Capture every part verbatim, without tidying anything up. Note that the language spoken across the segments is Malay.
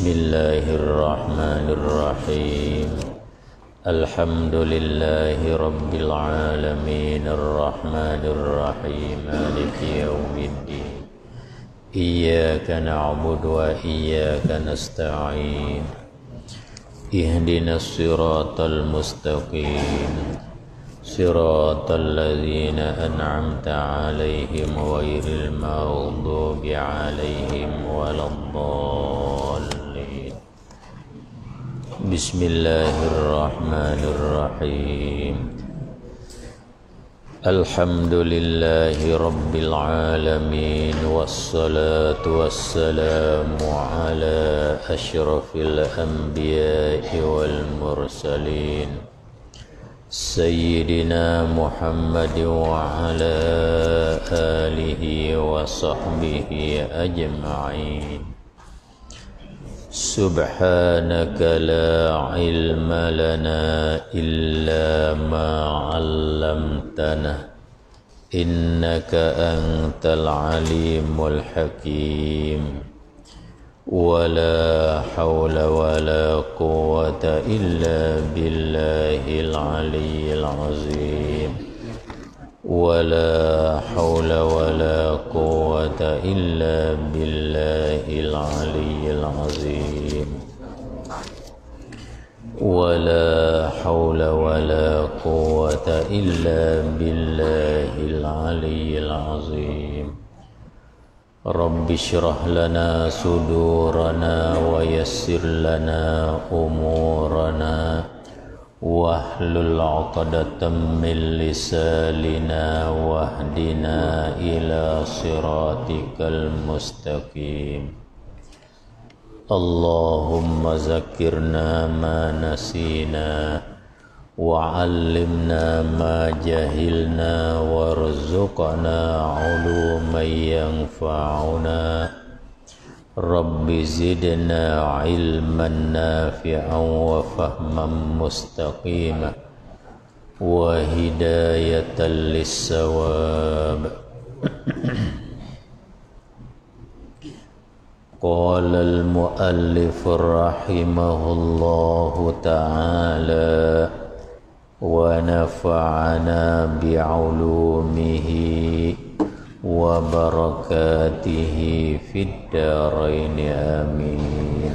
Bismillahirrahmanirrahim. Alhamdulillahi Rabbil Alamin. Ar-Rahmanirrahim. Maliki yawmiddin. Iyyaka na'budu wa iyyaka nasta'in. Ihdinas siratal mustaqim. Siratal ladzina an'amta 'alaihim ghairil maghdubi 'alaihim waladdallin. Bismillahirrahmanirrahim. Alhamdulillahi rabbil alamin, wassalatu wassalamu ala asyrafil anbiya'i wal mursalin, Sayyidina Muhammad wa ala alihi wa sahbihi ajma'in. Subhanaka la ilma lana illa ma 'allamtana, innaka antal alimul hakim. Wala hawla wala quwwata illa billahil aliyyil azim. Wala hawla wala quwwata illa billahil aliyyil azim. Wala hawla wala quwwata illa billahil aliyyil azim. Rabbi syrah lana sudurana wa yassir lana umurana wahlul 'uqdatam min lisanina wahdina ila siratikal mustaqim. Allahumma zakkirna ma nasina wa 'allimna ma jahilna warzuqna 'uluman yanfa'una. Rabbi zidna 'ilman nafi'an wa fahman mustaqima wa hidayatan lis-sawab. Qala al-mu'allif rahimahullahu ta'ala wa nafa'ana bi'ulumihi wa barakatihi fid daraini amin.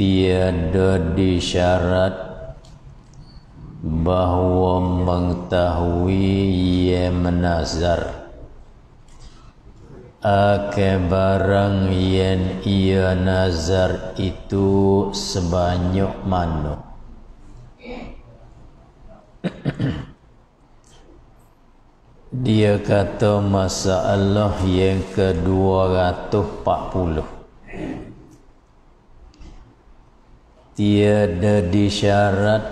Tiada disyarat bahwa mengetahui ia menazar ake barang yen ia nazar itu sebanyak mano. Dia kata masalah yang ke dua ratus empat puluh. Tiada disyarat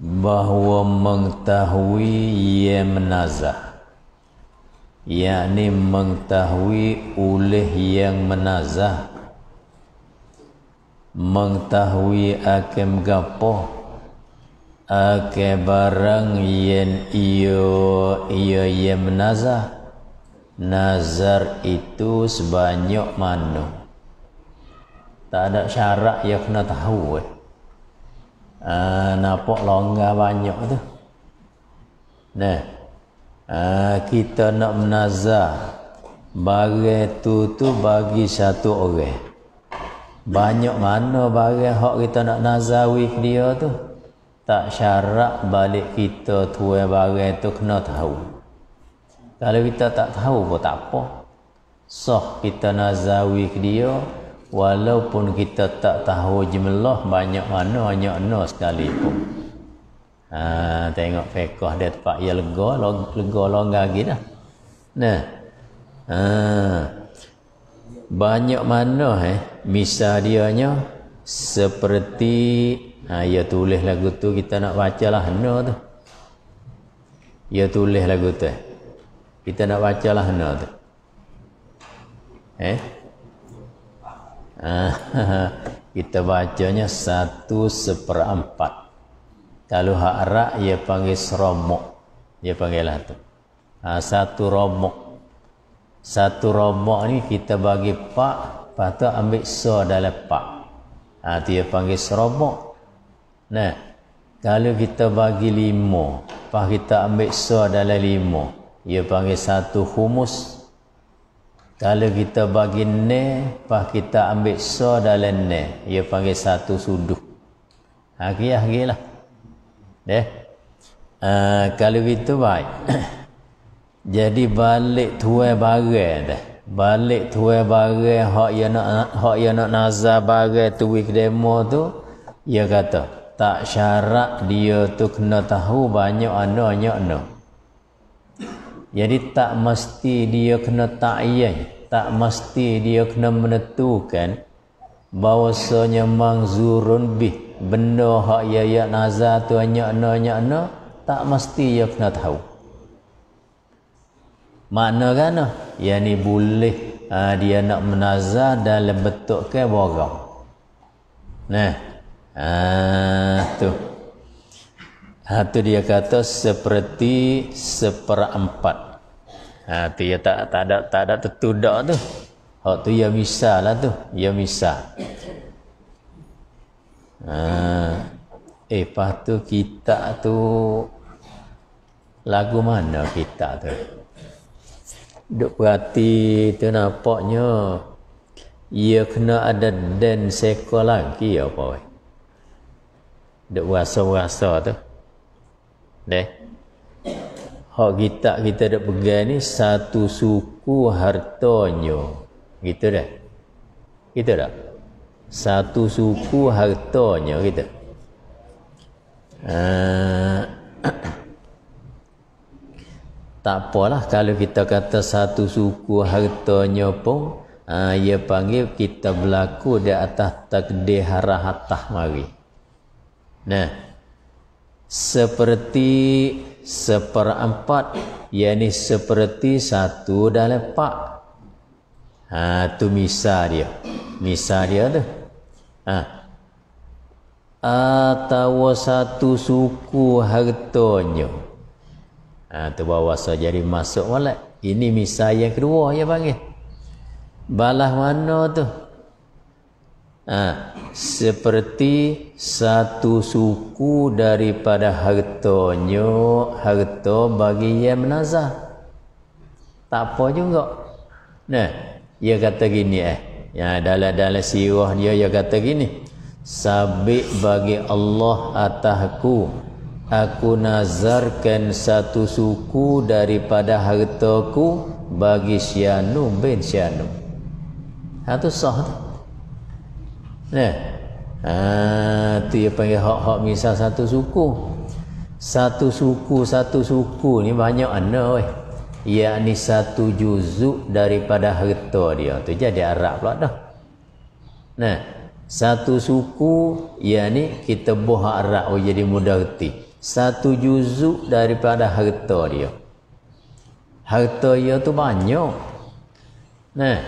bahawa mengetahui ia menazar, yakni mengetahui oleh yang menazah, mengetahui akan gapo akan barang yang ia ia yang menazah. Nazar itu sebanyak mana, tak ada syarat yang kena tahu. Eh ah, nampak longgar banyak tu. Nah, Ha, kita nak menazar barang tu tu bagi satu orang, banyak mana barang hak kita nak nazar with dia tu, tak syarat balik kita tuai barang tu kena tahu. Kalau kita tak tahu pun tak apa, sah kita nazar with dia walaupun kita tak tahu jumlah banyak mana banyak mana sekali pun. Ha, tengok fiqh dia tempat ia lega, lega longgar lagi dah. Nah. Ha, banyak mana eh misal dianya seperti ha, ia tulis lagu tu kita nak bacalah hana tu. Ia tulis lagu tu. Eh. Kita nak bacalah hana tu. Eh? Ha, kita bacanya satu seperempat. Kalau hak rak dia panggil seromok, dia panggil lah tu. Ha, satu romok. Satu rombok ni kita bagi pak, lepas tu ambil so dalam pak. Ha, tu dia panggil serobok. Nah, kalau kita bagi lima, lepas kita ambil so dalam lima, dia panggil satu humus. Kalau kita bagi ne, lepas kita ambil so dalam ne, dia panggil satu suduh. Hagi-hagi lah. Deh. Uh, kalau kita baik. Jadi balik tuai barang dah. Balik tuai barang hak ya nak hak ya nak nazar barang tu week demo tu, dia kata tak syarat dia tu kena tahu banyak anaknya no. Jadi tak mesti dia kena ta'yin, tak mesti dia kena menentukan bahawasanya mangzurun bih, benda hak ya ya nazar tu anyak no anyak no, tak mesti dia kena tahu. Makna kan? Yang ni boleh ha, dia nak menazar dalam bentuk ke borang. Nah, ha, tu. Ha, tu dia kata seperti seperempat. Ha, tu dia tak tak ada tak ada tertudak tu. Hak tu ya misal lah tu, ya misal. Ha, eh patu kita tu lagu mana kita tu? Duk perhati tu nampaknya ia kena ada den seko lagi apa weh. Duk rasa-rasa tu. Deh. Hak kita kita duk pegang ni satu suku hartanya. Gitu dah. Gitu dah. Satu suku hartanya kita. Uh, Tak apalah kalau kita kata satu suku hartanya pun aa, ia panggil kita berlaku di atas takdir harahatah mari. Nah, seperti seperempat, yakni seperti satu dalam pak. Ha, tu misal dia. Misal dia tu. Ha. Atau satu suku hartanya. Ha, tu bawa saja jadi masuk walak. Ini misal yang kedua dia panggil. Balah mana tu? Ha, seperti satu suku daripada hartanya, harta bagi yang menazar. Tak apa juga. Nah, dia kata gini eh. Ya, dalam-dalam sirah dia dia kata gini. Sabik bagi Allah atahku. Aku nazarkan satu suku daripada hartaku bagi Syanu bin Syanu. Ha tu sah tu. Nah. Ha tu dia panggil hak-hak misal satu suku. Satu suku, satu suku ni banyak ana weh. Yakni satu juzuk daripada harta dia. Tu jadi Arab pula dah. Nah, satu suku yakni kita buah Arab oh jadi mudah erti. Satu juzuk daripada harta dia. Harta dia tu banyak. Nah,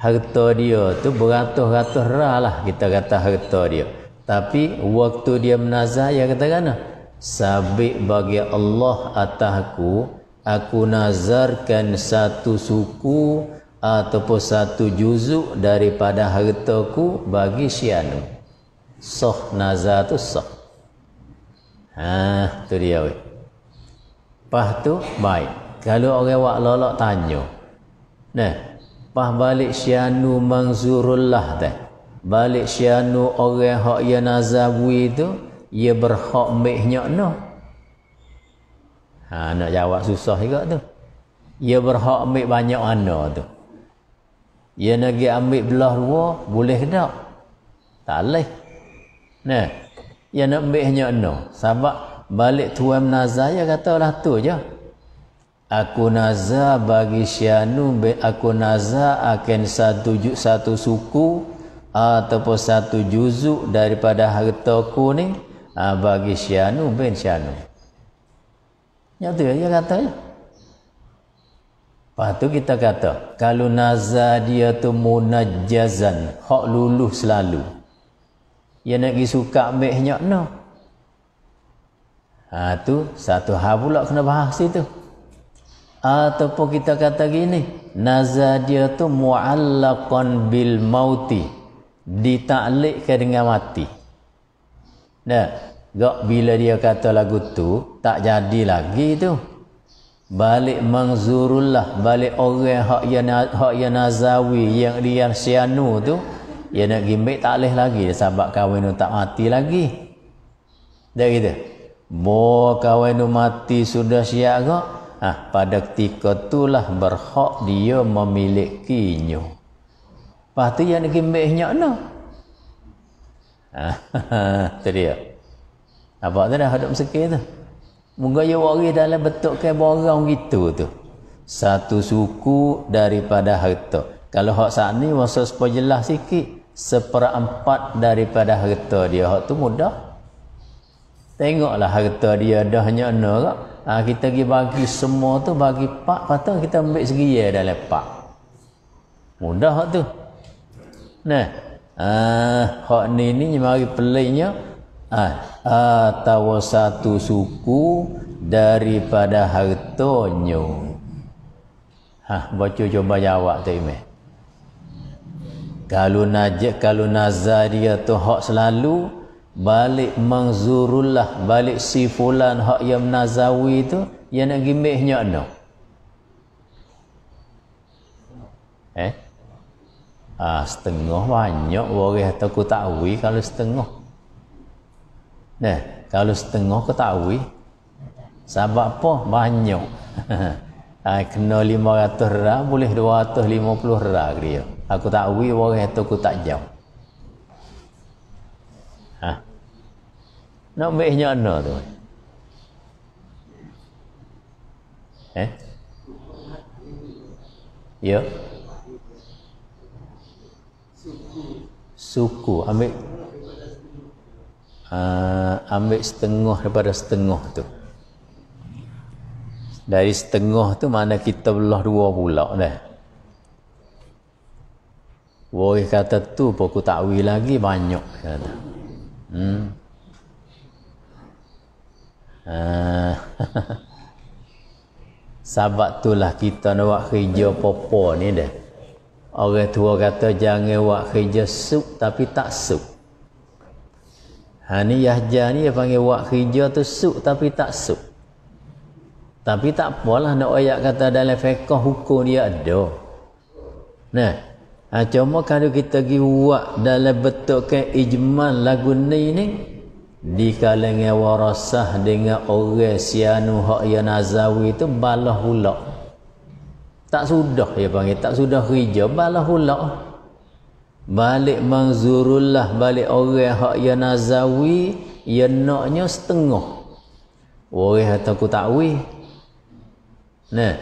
harta dia tu beratus-ratus ra lah kita kata harta dia. Tapi waktu dia menazar dia kata kan? Sabik bagi Allah atahku, aku nazarkan satu suku ataupun satu juzuk daripada hartaku bagi Syanu. Sah nazar tu sah. Ha, tu dia weh. Lepas tu baik. Kalau orang wak lolok tanya. Nah, pas balik Syanu mangzurullah dah. Balik Syanu orang hak ya nazabwi tu, ia berhak meknya noh. Ha, nak jawab susah juga tu. Ia berhak mek banyak ana tu. Ia nak ambil belah dua boleh tak? Tak leh. Nah, ya nak ambil hanya no. Sebab balik tuan nazar ya katalah tu je. Aku nazar bagi Syanu, aku nazar akan satu satu suku ataupun satu juzuk daripada hartaku ni bagi Syanu bin Syanu. Ya tu dia kata je. Lepas tu kita kata kalau nazar dia tu munajjazan, hak luluh selalu. Ia nak pergi suka ambil henyak no. Ha tu satu hal pula kena bahas situ. Ataupun kita kata gini, naza dia tu mu'allaqan bil mauti, ditaklifkan dengan mati. Dah, gak bila dia kata lagu tu tak jadi lagi tu. Balik mangzurullah, balik orang hak yang hak yang nazawi yang dia sianu tu, dia nak gimbik tak leh lagi, dia sahabat kahwin tu tak mati lagi. Dah gitu. Bo kahwin tu mati sudah siap gak? Ah, pada ketika itulah berhak dia memilikinya. Lepas tu yang nak gimbiknya no. Ah, tu dia. Apa tu dah hadap sekali tu. Moga ya waris dalam bentuk kebarang gitu tu. Satu suku daripada harta. Kalau hak saat ni masa sepa jelas sikit, seperempat daripada harta dia. Hak tu mudah. Tengoklah harta dia dah nyana tak? Ha, kita pergi bagi semua tu, bagi pak, patut kita ambil seria dalam pak. Mudah hak tu. Nah, ah, hak ni ni mari peliknya. Atau satu suku daripada hartanya. Hah, baca cuba jawab tu Imam. Kalau najak, kalau nazar dia tu hak selalu balik mangzurullah, balik si fulan hak yang nazawi tu, yang nak gimbihnya no. Eh? Ah, setengah banyak orang atau aku tahu kalau setengah. Nah, kalau setengah kau tahu sebab apa? Banyak. Ha, kena lima ratus ringgit boleh dua ratus lima puluh ringgit dia. Aku tahu orang itu aku tak jauh. Ha. Nak baiknya ana tu. Eh? Ya. Suku. Suku ambil Uh, ambil setengah daripada setengah tu. Dari setengah tu mana kita belah dua pula dah. Woi kata tu pun aku takwil lagi banyak kata. Hmm. Uh, Sahabat tu lah kita nak buat kerja popo ni dah. Orang tua kata jangan buat kerja suk tapi tak suk. Ha ni Yahja ni dia panggil buat kerja tu suk tapi tak suk. Tapi tak apalah nak ayat kata dalam fiqh hukum dia ada. Nah, ha, cuma kalau kita pergi buat dalam bentuk ke ijmal lagu ni ni di kalangan warasah dengan orang sianu hak yang nazawi tu balah hulak. Tak sudah dia panggil, tak sudah kerja balah hulak. Balik mangzurullah, balik orang hak ya nazawi, ya naknya setengah. Orang kata aku takwil. Nah,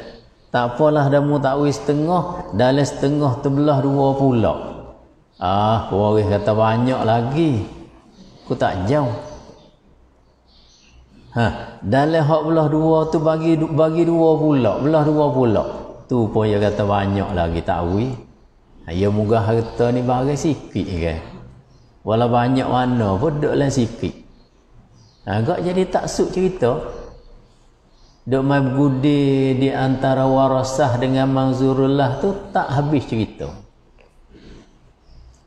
tak apalah damu takwil setengah, dalam setengah tu belah dua pula. Ah, orang kata banyak lagi. Aku tak jauh. Ha, dalam hak belah dua tu bagi bagi dua pula, belah dua pula. Tu pun dia kata banyak lagi takwil. Ya moga harta ni barang sikit kan. Walau banyak mana pun duk lain sikit. Agak jadi tak suk cerita. Duk mai bergudi di antara warasah dengan mangzurullah tu tak habis cerita.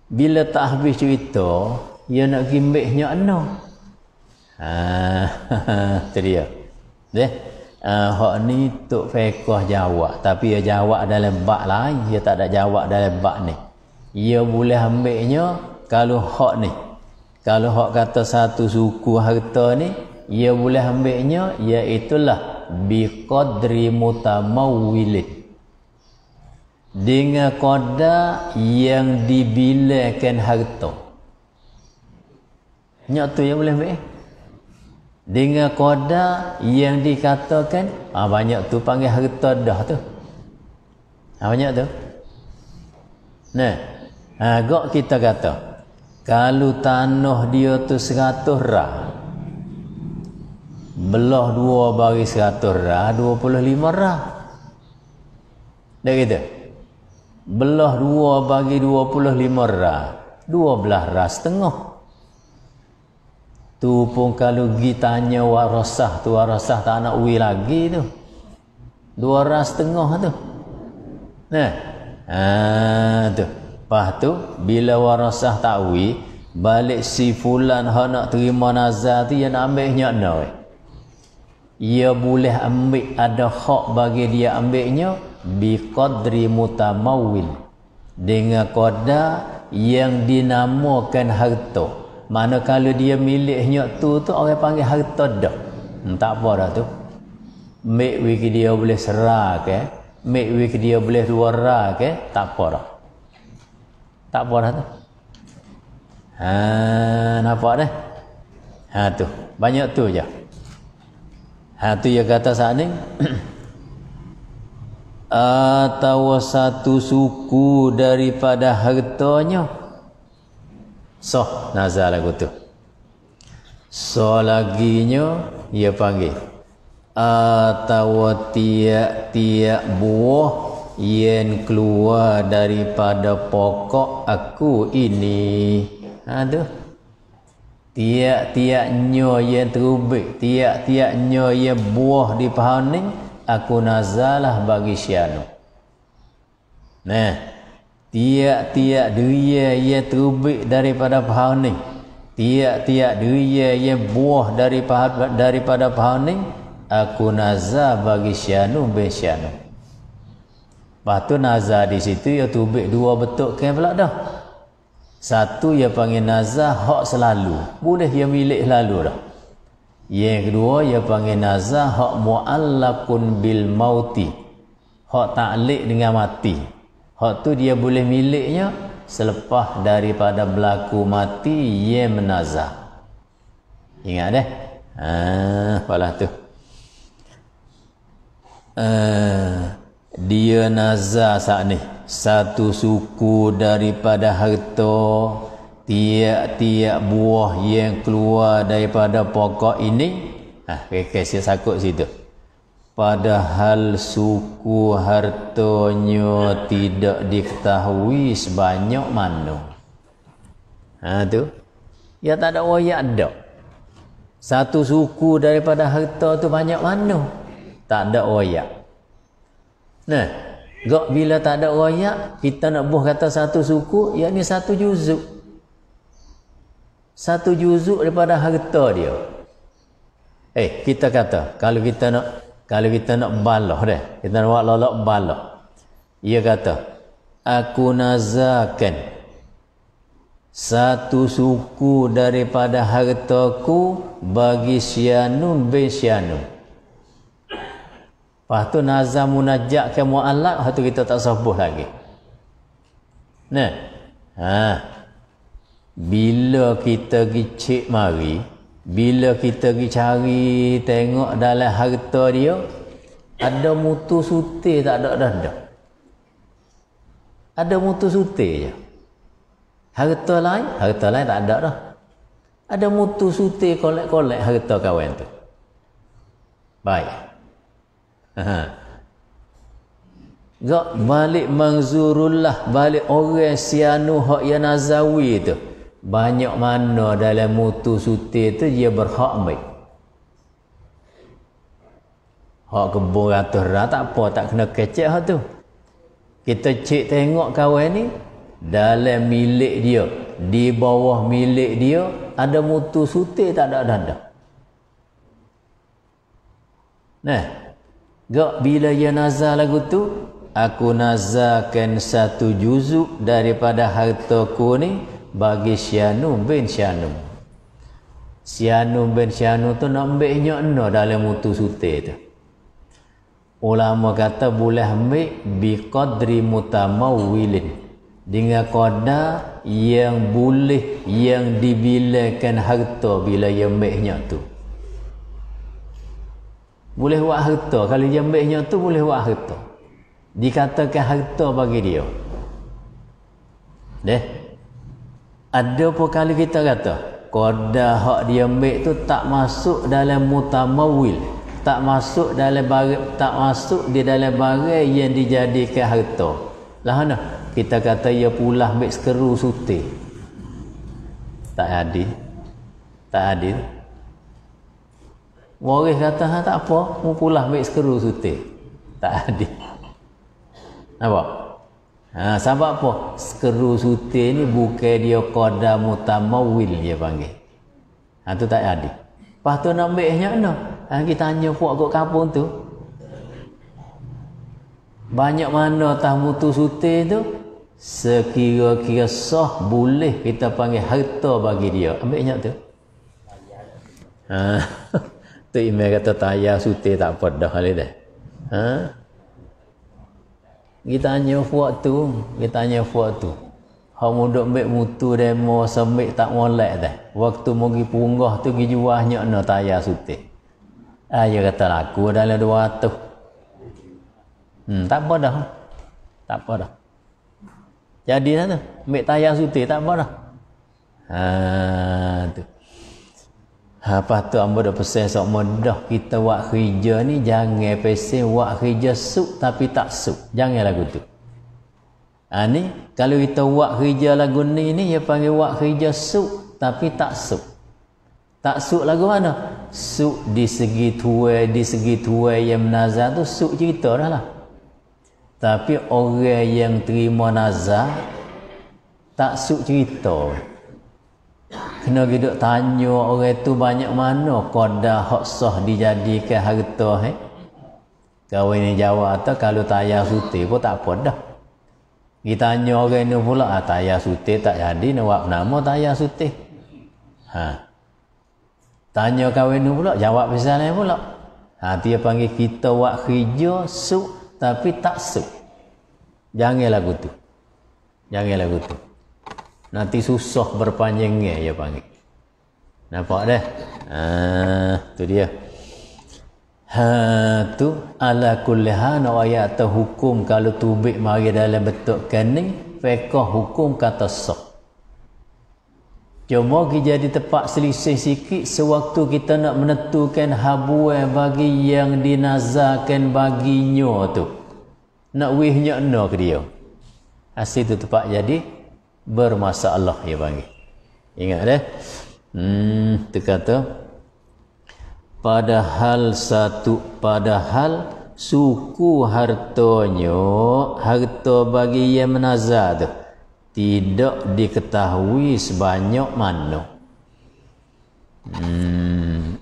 Bila tak habis cerita, dia nak gimbiknya ana. Ha, tu dia. Deh. Uh, hak ni tok fiqh jawab, tapi dia jawab dalam bab lain, dia tak ada jawab dalam bab ni. Dia boleh ambilnya kalau hak ni. Kalau hak kata satu suku harta ni, dia boleh ambilnya iaitu lah bi qadri mutamawwil. Dengan qadar yang dibilangkan harta. Nyak tu yang boleh ambil. Dengan qadar yang dikatakan ah, banyak tu panggil harta dah tu ah, banyak tu. Nah, agak kita kata kalau tanah dia tu seratus ra belah dua bagi seratus ra dua puluh lima ra. Dah kita belah dua bagi dua puluh lima ra dua belas ra setengah. Tu pun kalau pergi tanya warasah tu, warasah tak nak ui lagi tu. Dua ras tengah tu. Nah, ah, tu. Lepas tu, bila warasah ta'wi, balik si fulan yang nak terima nazar tu, yang nak ambil nyakna. Ia boleh ambil, ada hak bagi dia ambilnya, biqadri mutamawil. Dengan kodar yang dinamakan harta. Mana kalau dia miliknya tu, tu orang panggil harta dah. Hmm, tak apa dah tu. Mek wiki dia boleh serak eh. Mek wiki dia boleh luarak eh. Tak apa dah. Tak apa dah tu. Ha, nampak dah? Ha tu. Banyak tu je. Ha tu dia kata saat ni. Atau satu suku daripada hartanya. Soh nazar lagu tu. So laginya dia panggil atau tiak-tiak buah yang keluar daripada pokok aku ini. Ha tu. Tiak-tiaknya yang terubik, tiak-tiaknya yang buah di paham ni aku nazarlah bagi syanu. Nah, tiak-tiak durian yang terbit daripada pahang ni, tiak-tiak durian yang buah daripada daripada pahang ni, aku nazar bagi syanu bin syanu. Lepas tu nazar di situ ia terbit dua betuk kan pula dah. Satu ia panggil nazar hak selalu, boleh ia milik selalu dah. Yang kedua ia panggil nazar hak mu'allakun bil mauti, hak ta'liq dengan mati. Hak tu dia boleh miliknya selepas daripada berlaku mati ia menazar. Ingat deh. Ah, apalah tu. Ah, dia nazar saat ni satu suku daripada harta, tiak-tiak buah yang keluar daripada pokok ini. Ah, kes dia sakut situ. Padahal suku hartanya tidak diketahui sebanyak mana. Ha tu. Ya tak ada wayak dak. Satu suku daripada harta tu banyak mana? Tak ada wayak. Nah, gak bila tak ada wayak, kita nak buh kata satu suku, yakni satu juzuk. Satu juzuk daripada harta dia. Eh, kita kata kalau kita nak Kalau kita nak balah dah, kita nak buat lolok balah. Ia kata, aku nazarkan satu suku daripada hartaku bagi syanun bin syanun. Lepas tu nazar munajat ke mu'alak, lepas tu kita tak sabuh lagi. Nah, ha. Bila kita pergi cek mari, bila kita pergi cari tengok dalam harta dia ada mutu sutir tak ada dah dah. Ada mutu sutir je. Harta lain, harta lain tak ada dah. Ada mutu sutir kolek-kolek harta kawan tu. Baik. Ha. Gak balik mangzurullah, balik orang sianu hak yang nazawi tu. Banyak mana dalam mutu sutir tu dia berhak ambil. Hak kebun ratus rat tak apa, tak kena kecek hak tu. Kita cek tengok kawan ni, dalam milik dia, di bawah milik dia, ada mutu sutir tak ada danda. Nah, gak bila dia nazar lagu tu, aku nazarkan satu juzuk daripada hartaku ni bagi Syanum bin Syanum. Syanum bin Syanum tu nak ambil nyakna dalam mutu sutir tu. Ulama kata boleh ambil biqadri mutamawilin, dengan qadar yang boleh, yang dibilangkan harta bila dia ambil nyak tu. Boleh buat harta. Kalau dia ambil nyak tu boleh buat harta, dikatakan harta bagi dia. Deh. Ada pun kali kita kata qadar hak dia ambil tu tak masuk dalam mutamawil, tak masuk dalam barang, tak masuk di dalam barang yang dijadikan harta. Lah nah, kita kata ia pula ambil sekeru sutir. Tak adil. Tak adil. Waris kata ha tak apa, mu pula ambil sekeru sutir. Tak adil. Nampak? Ha, sebab apa? Skru suti ni bukan dia qada mutamawil dia panggil. Ha tu tak ada. Lepas tu nak ambil hanya no. Ha kita tanya puak kat kampung tu. Banyak mana tamu tu suti tu sekira-kira sah boleh kita panggil harta bagi dia. Ambil hanya tu. Ha. Tu imam kata tayar suti tak apa dah hal dah. Ha. Kita tanya puak tu, kita tanya puak tu. Ha mudok mek mutu demo semek tak molek dah. Waktu mugi punggah tu gi jual nyak no tayar suti. Ah dia kata laku dalam dua ratus. Hmm tak apa dah. Tak apa dah. Jadi sana mek tayar suti tak apa dah. Ha tu. Ha patut ambo dah pesan sok modah kita buat kerja ni jangan pesan buat kerja suk tapi tak suk. Jangan lagu tu. Ha ni kalau kita buat kerja lagu ni ni dia panggil buat kerja suk tapi tak suk. Tak suk lagu mana? Suk di segi tuai, di segi tuai yang nazar tu suk cerita dah lah. Tapi orang yang terima nazar tak suk cerita. Kena duduk tanya orang tu banyak mana qada hak sah dijadikan harta eh. Kawan ni jawab atau kalau tayar suti pun tak apa dah. Kita tanya orang ni pula ah tayar suti tak jadi nak nama tayar suti. Ha. Tanya kawan ni pula jawab pasal ni pula. Ha dia panggil kita buat kerja suk tapi tak suk. Jangan lagu tu. Jangan lagu tu. Nanti susah berpanjangnya dia panggil. Nampak dah? Ah, tu dia. Ha tu ala kulli hal ayat hukum kalau tubik mari dalam bentuk kening fiqh hukum kata sah. Cuma kita jadi tepat selisih sikit sewaktu kita nak menentukan habuan bagi yang dinazarkan baginya tu. Nak wihnya no ke dia. Asyik tu tepat jadi bermasalah dia panggil. Ingat dah. Hmm, tu kata padahal satu padahal suku hartanya harta bagi yang menazar tu tidak diketahui sebanyak mana. Hmm.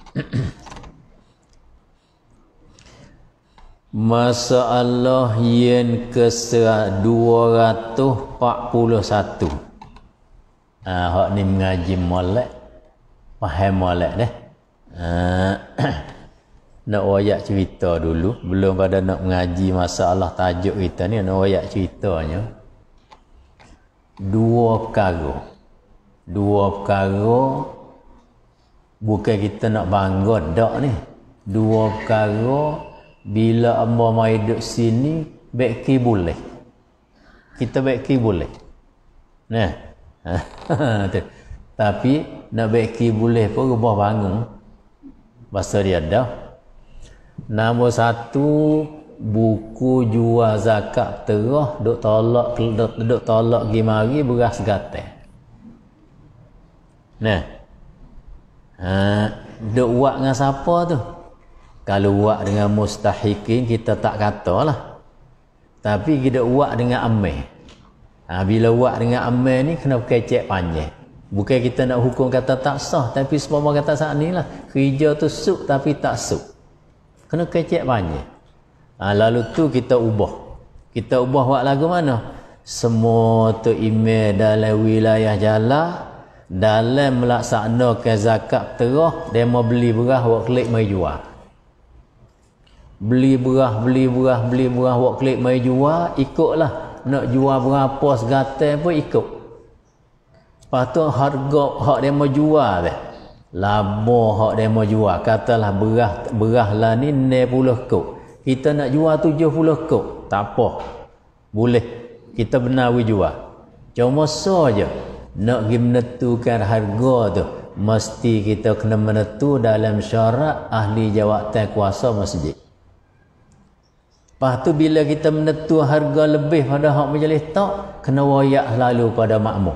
Masalah yang ke dua ratus empat puluh satu. Ha, hak ni mengaji molek. Faham molek dah. Ha, nak wayak cerita dulu. Belum pada nak mengaji masalah tajuk kita ni. Nak wayak ceritanya. Dua perkara. Dua perkara. Bukan kita nak bangga dak ni. Dua perkara. Bila ambo mai duduk sini beki boleh. Kita beki boleh. Nah. Tapi nak beki boleh pun rubah bangun. Bahasa dia dah. Nombor satu buku jual zakat terah duk tolak duk tolak gi mari beras gatal. Nah. Ha duk buat dengan siapa tu? Kalau buat dengan mustahikin kita tak katalah. Tapi kita buat dengan amil. Ha, bila buat dengan amil ni kena pakai cek panjang. Bukan kita nak hukum kata tak sah tapi semua kata saat ni lah. Kerja tu suk tapi tak suk. Kena pakai cek panjang. Ha, lalu tu kita ubah. Kita ubah buat lagu mana? Semua tu email dalam wilayah jala dalam melaksanakan zakat terah dia mau beli beras buat klik mai jual. Beli beras, beli beras, beli beras buat klik mai jual, ikutlah nak jual berapa segatai pun ikut. Lepas tu harga hak dia mau jual dah. Laba hak dia mau jual katalah beras beras lah ni enam puluh kop. Kita nak jual tujuh puluh kop, tak apa. Boleh. Kita benar we jual. Cuma saja nak gi menentukan harga tu mesti kita kena menentu dalam syarat ahli jawatan kuasa masjid. Lepas tu bila kita menentu harga lebih pada hak majlis tak, kena wayak selalu pada makmum.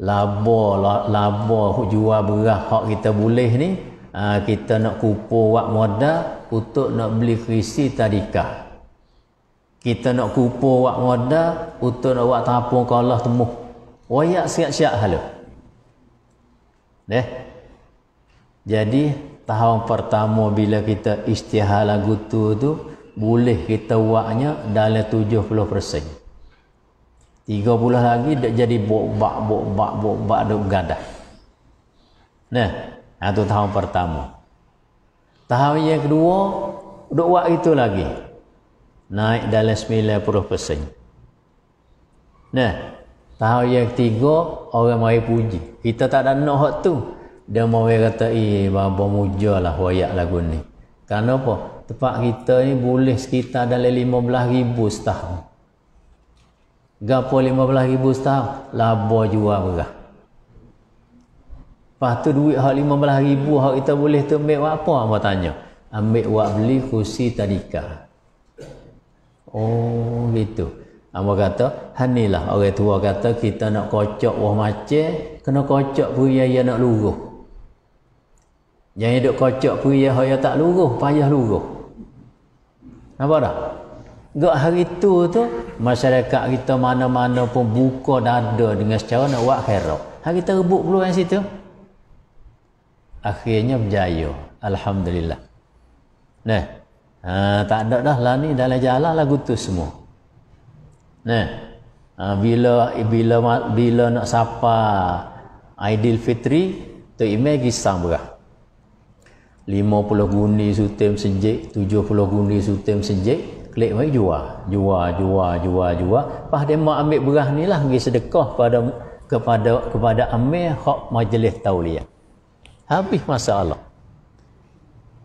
Laba, laba jual beras hak kita boleh ni, aa, kita nak kupu wak modal, untuk nak beli kerisi tadika. Kita nak kupu wak ngoda, utuh nak wak tapung kalah temuh. Wayak siap-siap halo. Deh. Jadi tahun pertama bila kita istihala gutu tu, boleh kita waknya dalam tujuh puluh persen. Tiga bulan lagi dah jadi bok-bak, bok-bak, bok-bak duk gadah. Nah, itu tahun pertama. Tahun yang kedua, duk wak itu lagi. Naik dalam sembilan puluh persen. Nah, tahun yang ketiga, orang mari puji. Kita tak ada nak hak tu. Dia mari kata, eh, baba mujalah wayak lagu ni. Kenapa? Tempat kita ni boleh sekitar dalam lima belas ribu setahun. Gapo lima belas ribu setahun, laba jual berah. Lepas tu duit hak lima belas ribu hak kita boleh tu ambil buat apa hang tanya? Ambil buat beli kursi tadika. Oh gitu. Hang kata, hanilah orang tua kata kita nak kocok wah macam, kena kocok puya yang nak luruh. Jangan duk kocok puya hak yang tak luruh, payah luruh. Nampak tak? Gak hari tu tu masyarakat kita mana-mana pun buka dada dengan secara nak buat khairat. Hari kita rebut peluang situ. Akhirnya berjaya. Alhamdulillah. Nah, ha, tak ada dah lah ni dalam jalan lagu tu semua. Nah, ha, bila bila bila nak sapa Aidilfitri tu email kisah berah. lima puluh guni sutim senjik, tujuh puluh guni sutim senjik. Klik mai jual, jual, jual, jual, jual. Pas dia mau ambil berah ni lah, pergi sedekah pada kepada kepada amir hak majlis tauliah. Habis masalah.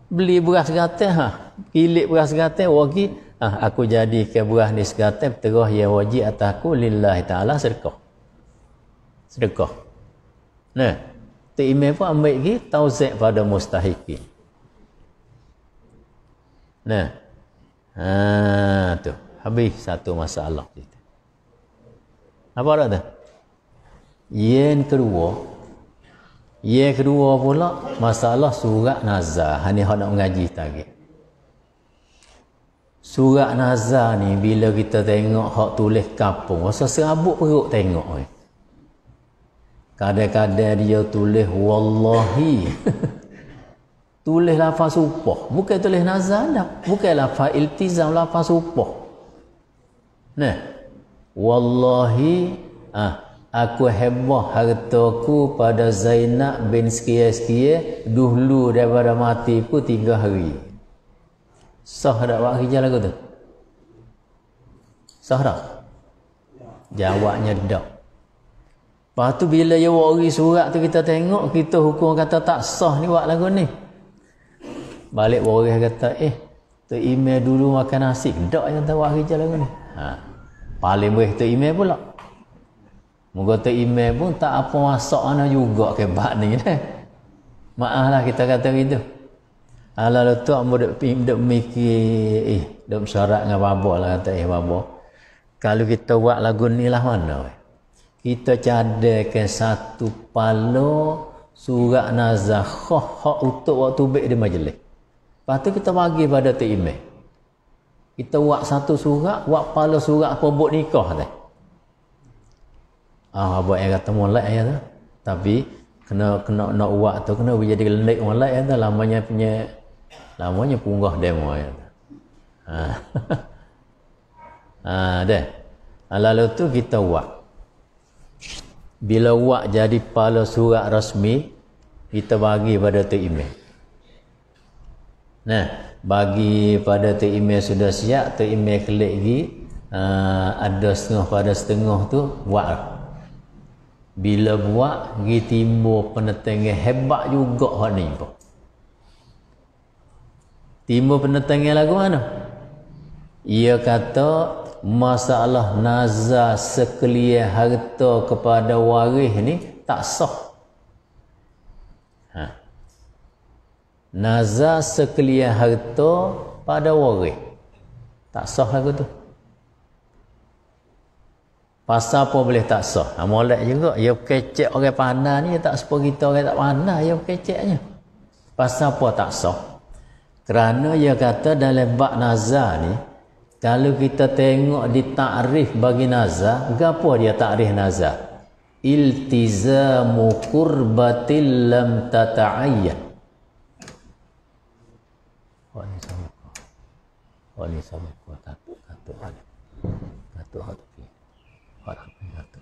Beli berah segatai, ha, kilit berah segatai, wagi, ha, aku jadikan berah ni segatai, terus yang wajib atas aku, lillahi ta'ala sedekah. Sedekah. Nah, tu imam pun ambil pergi, tauzek pada mustahiki. Nah, ha, tu habis satu masalah kita. Apa dah tu? Yang kedua, yang kedua pula masalah surat nazar. Hani hak nak mengaji tadi. Surat nazar ni bila kita tengok hak tulis kapung, rasa serabut perut tengok ni. Kadang-kadang dia tulis wallahi. Tulis lafaz upah, bukan tulis nazar dah, bukan lafaz iltizam, lafaz upah. Nah, wallahi ah, aku hebah hartaku pada Zainab bin sekian-sekian dulu daripada matiku tiga hari. Sah dak buat kerja lagu tu? Sah dak? Jawabnya dak. Lepas tu bila dia wari surat tu kita tengok, kita hukum kata tak sah ni buat lagu ni. Balik orang kata, eh, tu email dulu makan nasi. Dak yang tahu hari jalan ni. Ha. Paling boleh tu email pula. Moga tu email pun tak apa masak ana juga kebat ni dah. Maaflah kita kata gitu. Alah tu ambo dek dek mikir, eh, dek syarat dengan baba lah kata eh baba. Kalau kita buat lagu ni lah mana? Kita cadangkan satu pala surat nazar hak untuk waktu baik di majlis. Lepas tu kita bagi pada tu imam. Kita buat satu surat, buat pala surat pembuk nikah tu. Ah, buat yang kata molek ya tu. Tapi kena kena nak buat tu kena jadi lelek molek ya tu, lamanya punya lamanya punggah demo ya tu. Ha. Ah, dah. Lalu tu kita buat. Bila buat jadi pala surat rasmi, kita bagi pada tu imam. Nah, bagi pada tu email sudah siap, tu email klik lagi, uh, ada setengah pada setengah tu buat. Bila buat, pergi timbul penetengah hebat juga hak ni. Timbul penetengah lagu mana? Ia kata masalah nazar sekalian harta kepada waris ni tak sah. Nazar sekalian harta pada waris tak sah lagu tu. Pasal apa boleh tak sah? Ha, molek juga. Dia kecek orang pandai ni, dia tak sepa kita orang tak pandai, dia keceknya. Pasal apa tak sah? Kerana dia kata dalam bab nazar ni Kalau kita tengok di ta'rif bagi nazar, gapo dia ta'rif nazar? Iltizamu qurbatil lam tata'ayyan. Wa ni sama. Wa ni sama kata kata ada. Kata hati. Harap kata.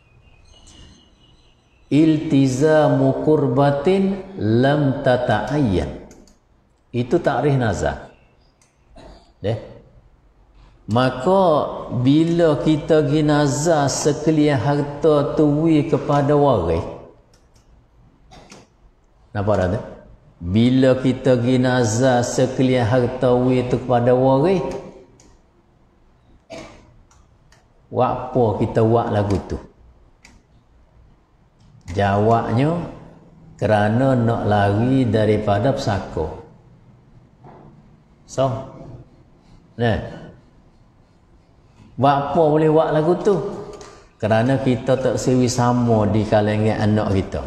Iltizamu qurbatin lam tata'ayyan. Itu ta'rif nazar. Deh. Maka bila kita gi nazar sekalian harta tuwi kepada waris, nampak tak tu? Bila kita gi nazar sekalian harta tuwi tu kepada waris, buat apa kita buat lagu tu? Jawabnya kerana nak lari daripada pesaka. So nah, buat apa boleh buat lagu tu? Kerana kita tak sewi sama di kalangan anak kita.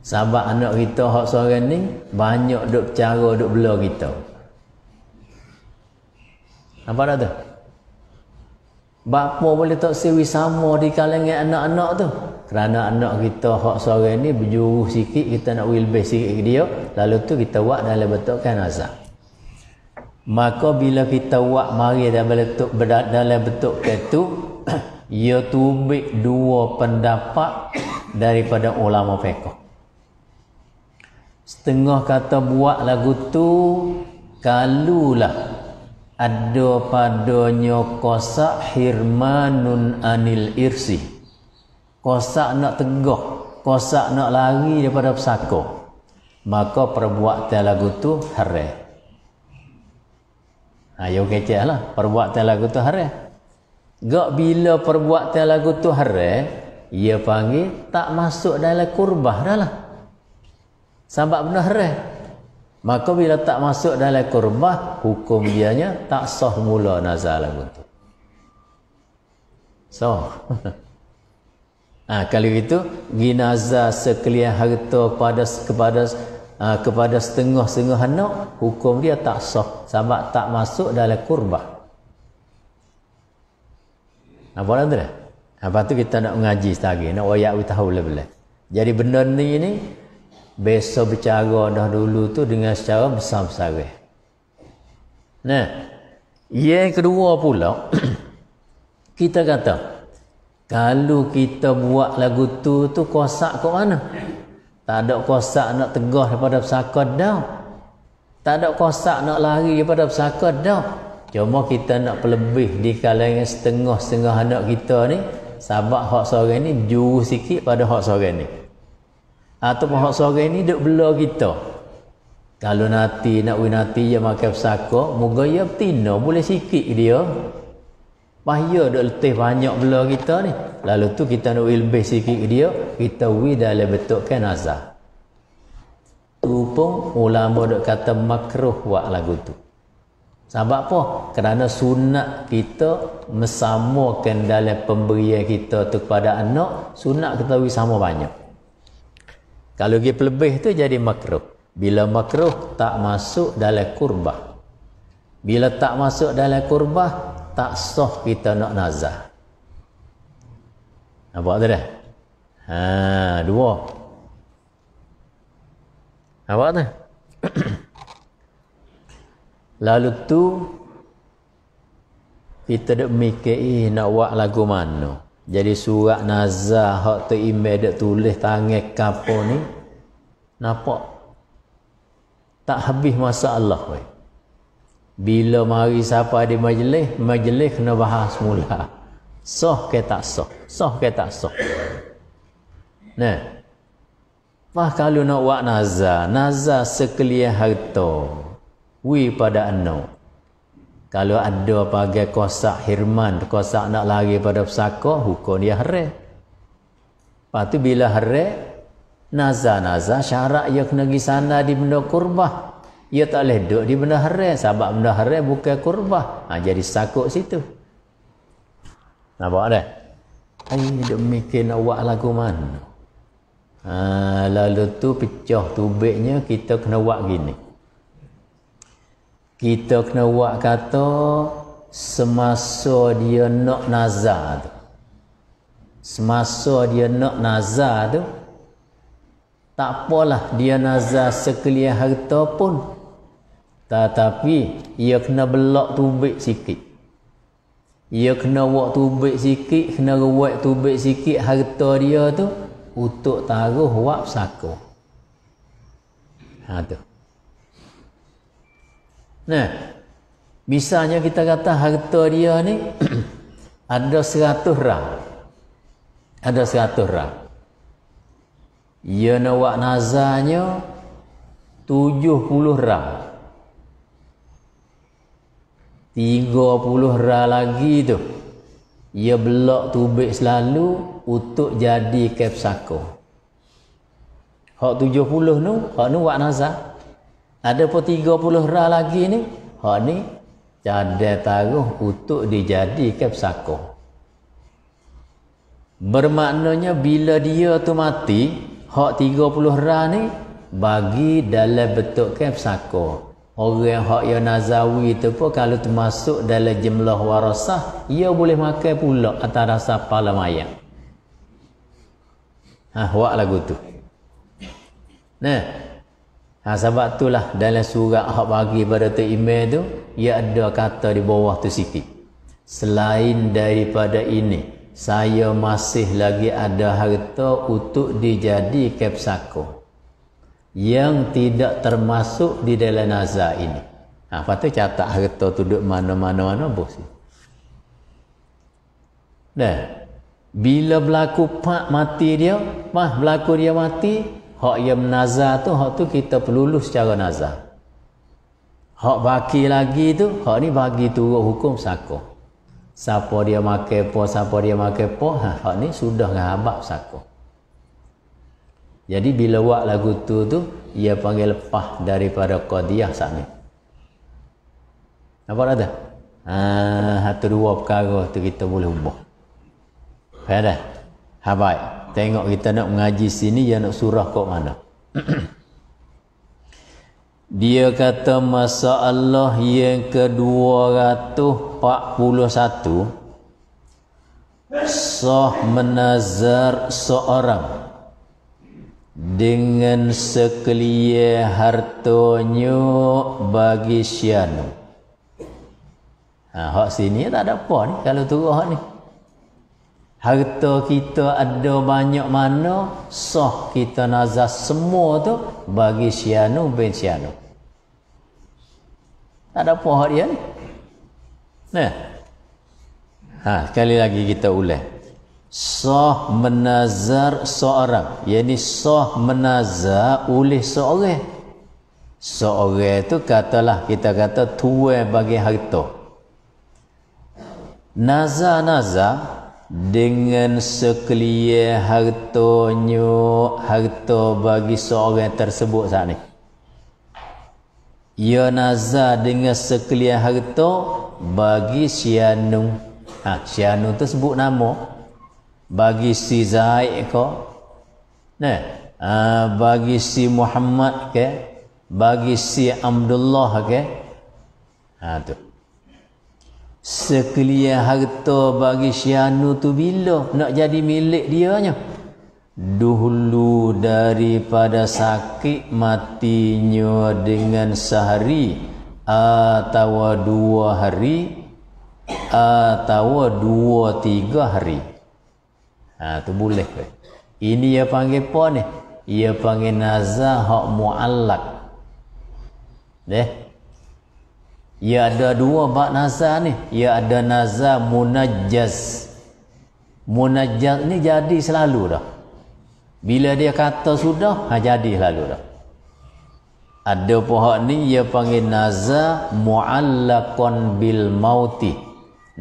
Sahabat anak kita hak seorang ni banyak duk cara duk bela kita. Nampak tak tu? Buat apa boleh tak sewi sama di kalangan anak-anak tu? Kerana anak kita hak seorang ni berjuru sikit, kita nak wilbeh sikit ke dia, lalu tu kita buat dalam bentuk kan azab. Maka bila kita buat mari dalam bentuk dalam bentuk ketu, ia tubik dua pendapat daripada ulama fiqh. Setengah kata buat lagu tu kalulah ada padanya qasak hirmanun anil irsi. Qasak nak tegah, qasak nak lari daripada pesaka. Maka perbuatan lagu tu haram. Ayo kecil lah, perbuatan lagu tu haram. Gak bila perbuatan lagu tu haram, ia panggil tak masuk dalam kurbah dah lah. Sebab benda haram. Maka bila tak masuk dalam kurbah, hukum dianya tak sah mula nazar lagu tu. So, ha, kalau itu ginazah sekalian harta kepada kepada Ha, kepada setengah-setengah anak, hukum dia tak sah sebab tak masuk dalam kurbah. Nampak tak tu dah? Lepas tu kita nak mengaji setahagi, nak wayak we tahu belah-belah. Jadi benda ni ni besok bercara dah dulu tu dengan secara besar-besar. Nah, yang kedua pula kita kata kalau kita buat lagu tu tu kosak kat mana? Tak ada kosak nak tegah daripada pesaka dah. Tak ada kosak nak lari daripada pesaka dah. Cuma kita nak pelebih di kalangan setengah-setengah anak kita ni, sebab hak seorang ni juru sikit pada hak seorang ni. Ataupun hak seorang ni duk bela kita. Kalau nanti nak winati dia makan pesaka, moga dia betina boleh sikit dia. Bahaya duk letih banyak bela kita ni. Lalu tu kita nak ilbih sikit ke dia, kita wi dalam betulkan nazar. Tu pun ulama duk kata makruh buat lagu tu. Sebab apa? Kerana sunat kita mesamakan dalam pemberian kita tu kepada anak, sunat kita wi sama banyak. Kalau dia pelebih tu jadi makruh. Bila makruh tak masuk dalam kurbah. Bila tak masuk dalam kurbah, tak sah kita nak nazar. Nampak tu dah? Haa, dua. Nampak tu? Lalu tu kita dek mikir eh, nak buat lagu mana. Jadi surat nazar hak tu email dek tulis tangan kapo ni, nampak tak habis masalah weh. Bila mari siapa di majlis, majlis kena bahas mula. Sah ke tak sah? Sah ke tak sah? Nah. Wah kalau nak buat nazar, nazar sekalian harta. Wi pada anak. Kalau ada pakai kosak hirman, kosak nak lari pada pesaka, hukum dia haram. Lepas tu bila haram, nazar-nazar syarat dia kena pergi sana di benda kurbah. Ia tak boleh duduk di benda haram sebab benda haram bukan kurbah. Ha, jadi sakut situ. Nampak tak? Ai duk mikir nak buat lagu mana. Ha, lalu tu pecah tubiknya kita kena buat gini. Kita kena buat kata semasa dia nak nazar tu. Semasa dia nak nazar tu, tak apalah dia nazar sekalian harta pun. Tetapi ia kena belak tubik sikit. Ia kena buat tubik sikit, kena buat tubik sikit harta dia tu untuk taruh wak sako. Ha tu. Nah, misalnya kita kata harta dia ni ada seratus rah. Ada seratus rah. Ia nak buat nazarnya tujuh puluh rah. Tiga puluh rah lagi tu. Ia belak tubik selalu untuk jadi kep sako. Hak tujuh puluh nu, hak nu buat nazar. Ada pun tiga puluh rah lagi ni, hak ni cadai taruh untuk dijadikan pesako. Bermaknanya bila dia tu mati, hak tiga puluh rah ni bagi dalam bentuk kan pesako. Orang hak yang nazawi tu pun kalau termasuk dalam jumlah warasah, ia boleh makan pula atas dasar pala mayat. Ha, wak lagu tu. Nah, ha, sebab itulah dalam surat hak bagi pada tu email tu, ia ada kata di bawah tu sikit. Selain daripada ini, saya masih lagi ada harta untuk dijadi kepsako yang tidak termasuk di dalam nazar ini. Ha, lepas tu catat harta tu duduk mana-mana-mana bos. Dah. Bila berlaku pak mati dia, mah berlaku dia mati, hak yang nazar tu, hak tu kita pelulus secara nazar. Hak baki lagi tu, hak ni bagi turut hukum sako. Siapa dia makan po, siapa dia makan po, ha, hak ni sudah ngahabak sako. Jadi bila buat lagu tu tu, ia panggil lepas daripada qadiyah saat ni. Nampak tak? Ha, satu dua perkara tu kita boleh ubah. Faham dah? Ha, baik. Tengok kita nak mengaji sini, dia nak surah kat mana. Dia kata masalah yang ke dua ratus empat puluh satu, sah menazar seorang dengan sekalian hartanya bagi syanu. Ha, hak sini tak ada apa ni kalau turun hak ni. Harta kita ada banyak mana, sah kita nazar semua tu bagi syanu bin syanu. Tak ada apa hak dia ni. Nah. Ha, sekali lagi kita ulang. Sah menazar seorang, yakni sah menazar oleh seorang. Seorang tu katalah kita kata tuan bagi harta. Nazar-nazar dengan sekalian hartanya, harta bagi seorang tersebut saat ni. Ia nazar dengan sekalian harta bagi syanu. Ha, syanu tu sebut nama. Bagi si Zaid ke? Nah, ha, bagi si Muhammad ke? Bagi si Abdullah ke? Ha tu. Sekalian harta bagi syanu tu bila nak jadi milik dianya? Dahulu daripada sakit matinya dengan sehari atau dua hari atau dua tiga hari. Ha, tu boleh ke? Ini dia panggil apa ni? Dia panggil nazar hak mu'allak. Deh. Ia ada dua bak nazar ni. Ia ada nazar munajjaz. Munajjaz ni jadi selalu dah. Bila dia kata sudah, ha, jadi selalu dah. Ada pohon ni ia panggil nazar mu'allakon bil mauti.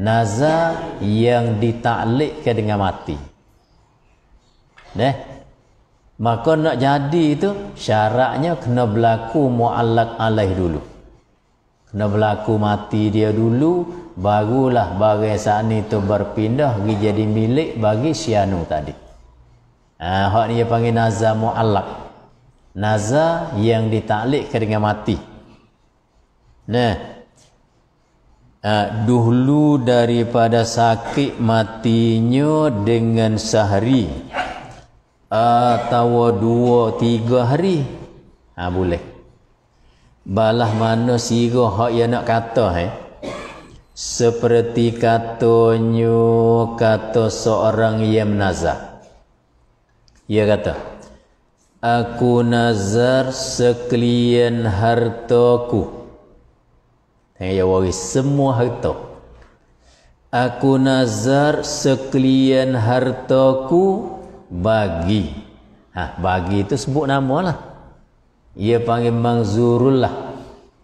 Nazar yang ditaklikkan dengan mati. Deh. Maka nak jadi itu syaratnya kena berlaku mu'allak alaih dulu. Kena berlaku mati dia dulu, barulah barang saat ni tu berpindah pergi jadi milik bagi syanu tadi. Ha, hak ni dia panggil nazar mu'allak. Nazar yang ditaklikkan dengan mati. Nah, uh, dahulu daripada sakit matinya dengan sehari atau dua tiga hari, ha, boleh. Balah mana siro hak yang nak kata eh? Seperti katanya kata seorang yang nazar. Ia kata, aku nazar sekalian hartaku. Ya waris semua harta. Aku nazar sekalian hartaku bagi. Ha, bagi itu sebut nama lah. Ia panggil mangzurul lah.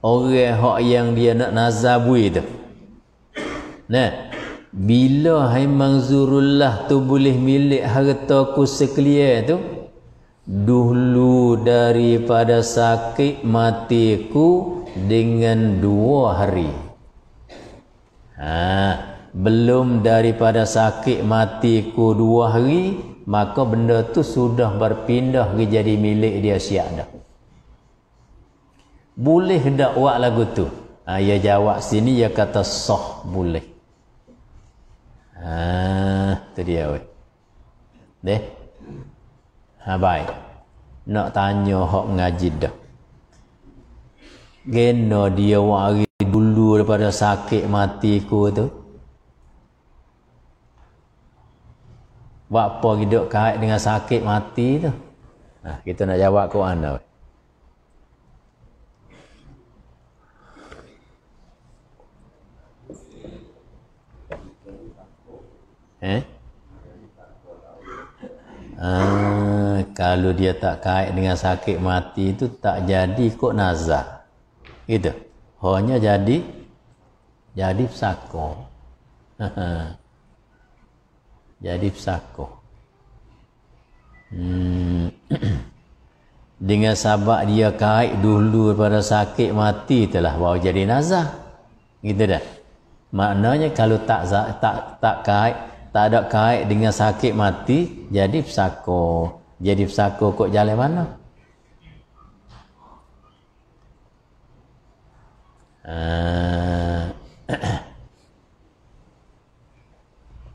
Orang hak yang dia nak nazar bui tu. Nah, bila hai mangzurullah tu boleh milik hartaku sekalian tu, dulu daripada sakit matiku dengan dua hari. Ha, belum daripada sakit matiku dua hari, maka benda tu sudah berpindah ke jadi milik dia siap dah. Boleh dakwak lagu tu? Ha, ia jawab sini, ia kata sah boleh. Ah, tu dia weh. Deh. Ha baik. Nak tanya hok ngaji dah. Geno dia wari dulu daripada sakit matiku tu. Buat apa hidup kait dengan sakit mati tu? Ha, kita nak jawab Quran dah. Eh? Ah, kalau dia tak kait dengan sakit mati itu tak jadi kok nazar. Gitu. Hanya jadi jadi pesako. Jadi pesako. Hmm. Dengan sabab dia kait dulu pada sakit mati telah baru jadi nazar. Gitu dah. Maknanya kalau tak tak tak kait tak ada kait dengan sakit mati, jadi pesako. Jadi pesako kok jalan mana?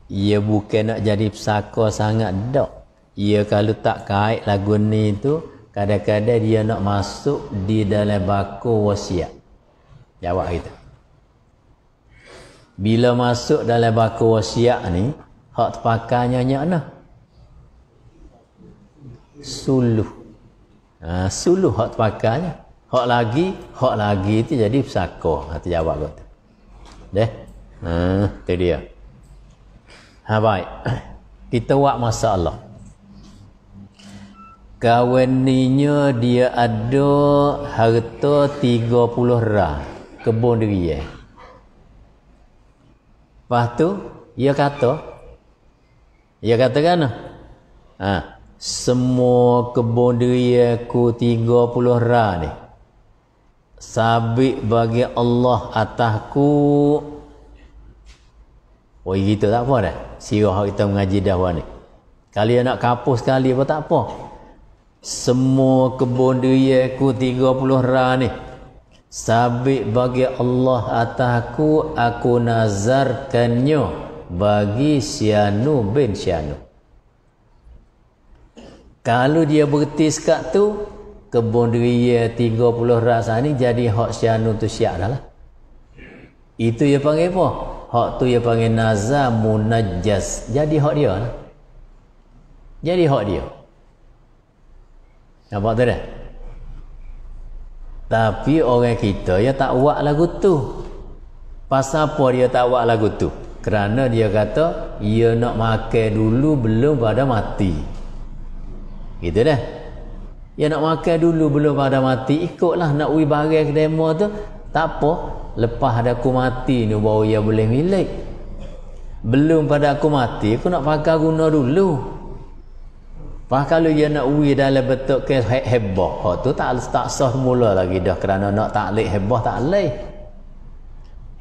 Ia bukan nak jadi pesako sangat dok. Ia kalau tak kait lagu ni tu, kadang-kadang dia nak masuk di dalam baku wasiat. Jawab kita. Bila masuk dalam baku wasiat ni, hak terpakainya nyak nah. Suluh. Ha, suluh hak terpakainya. Hak lagi, hak lagi itu jadi pesako. Hati jawab kau tu. Deh. Ha, tu dia. Ha baik. Kita buat masalah. Kawaninya dia ada harta tiga puluh ra kebun diri eh. Lepas tu ia kata ia katakan, ha, semua kebun diriku tiga puluh ra ni sabit bagi Allah atasku. Oh gitu tak apa dah. Sirah kita mengaji dakwah ni. Kali nak kapus sekali apa tak apa. Semua kebun diriku tiga puluh ra ni sabit bagi Allah atasku, aku nazarkannya bagi Sianu bin Sianu. Kalau dia berhenti sekat tu, kebun dia tiga puluh ra ni jadi hak Sianu tu syak dah lah. Itu dia panggil apa? Hak tu dia panggil nazar munajjaz. Jadi hak dia lah. Jadi hak dia. Nampak tu dah? Tapi orang kita dia tak buat lagu tu. Pasal apa dia tak buat lagu tu? Kerana dia kata ia nak makan dulu belum pada mati. Gitu dah. Ia nak makan dulu belum pada mati, ikutlah nak ui barang demo tu, tak apa. Lepas dah aku mati ni baru ia boleh milik. Belum pada aku mati, aku nak pakai guna dulu. Pas kalau ia nak ui dalam bentuk ke hebah, ha tu tak tak sah mula lagi dah kerana nak taklik hebah tak leh.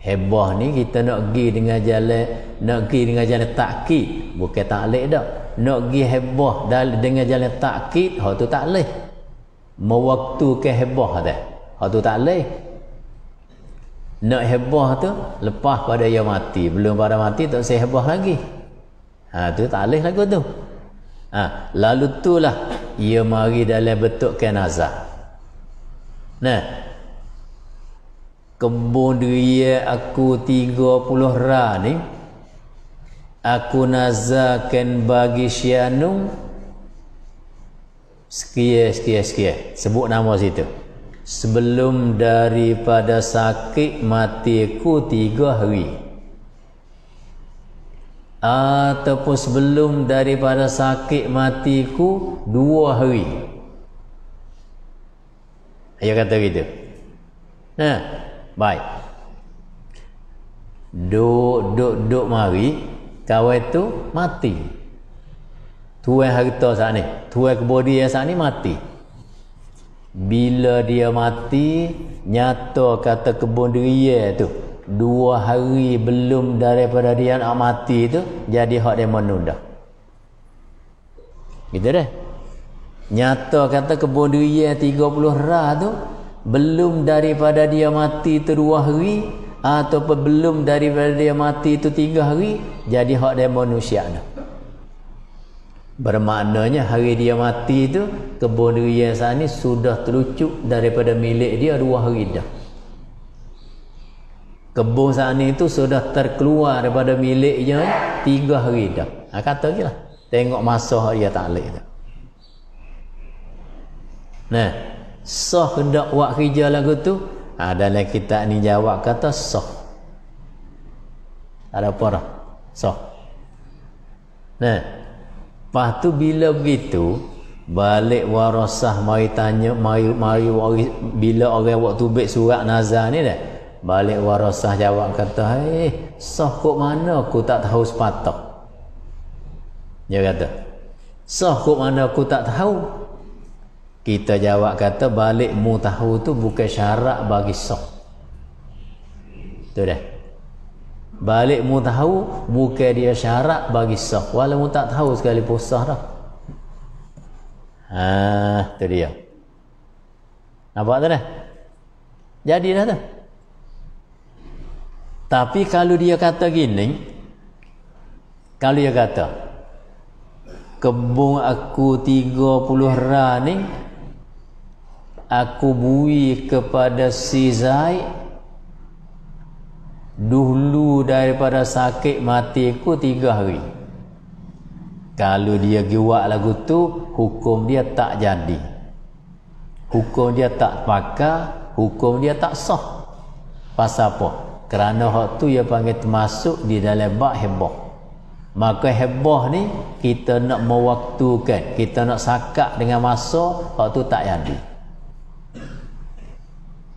Hebah ni kita nak pergi dengan jalan nak pergi dengan jalan takkid, bukan taklid dah. Nak pergi hebah dengan jalan takkid, hak tu taklid. Mewaktu ke hebah dah. Hak tu taklid. Nak hebah tu lepas pada ia mati, belum pada mati tak saya hebah lagi. Ha tu tak alih lagu tu. Ha, lalu itulah ia mari dalam bentuk kenazah. Nah, kebun dia aku tiga puluh ra ni, aku nazarkan bagi Syianung sekian sekian sekian, sebut nama situ. Sebelum daripada sakit mati aku tiga hari. Ataupun sebelum daripada sakit matiku dua hari. Dia kata gitu. Nah, baik. Duk, duk, duk mari. Kawan tu mati. Tuan harta saat ni. Tuan kebun dia saat ni mati. Bila dia mati, nyata kata kebun dia tu. Dua hari belum daripada dia nak mati tu jadi hak dia menunda. Gitu dah. Nyata kata kebun dia tiga puluh ra tu belum daripada dia mati tu dua hari ataupun belum daripada dia mati tu tiga hari jadi hak dia manusia dah. Bermaknanya hari dia mati tu kebun dia saat ni sudah terlucuk daripada milik dia dua hari dah. Kebun saat ni tu sudah terkeluar daripada miliknya tiga hari dah. Ha, kata je lah. Tengok masa dia taklik tu. Nah, sah hendak buat kerja lagu tu? Ha, dalam kitab ni jawab kata sah. Tak ada apa dah. Sah. Nah, lepas tu bila begitu, balik warasah mari tanya, mari, mari waris, bila orang buat tubik surat nazar ni dah. Balik warasah jawab kata, "Hei, sah kok mana aku tak tahu sepatah." Dia kata, "Sah kok mana aku tak tahu?" Kita jawab kata, balik mu tahu tu bukan syarat bagi sah. Tu dah. Balik mu tahu bukan dia syarat bagi sah. Walau mu tak tahu sekalipun sah dah. Ah, tu dia. Nampak tu dah? Jadi dah tu. Tapi kalau dia kata gini, kalau dia kata kebun aku tiga puluh ra ni aku bui kepada si Zaid dulu daripada sakit mati aku tiga hari. Kalau dia giwak lagu tu, hukum dia tak jadi. Hukum dia tak pakar, hukum dia tak sah. Pasal apa? Kerana hak tu yang panggil termasuk di dalam bab hebah. Maka hebah ni kita nak mewaktukan, kita nak sakat dengan masa, hak tu tak jadi.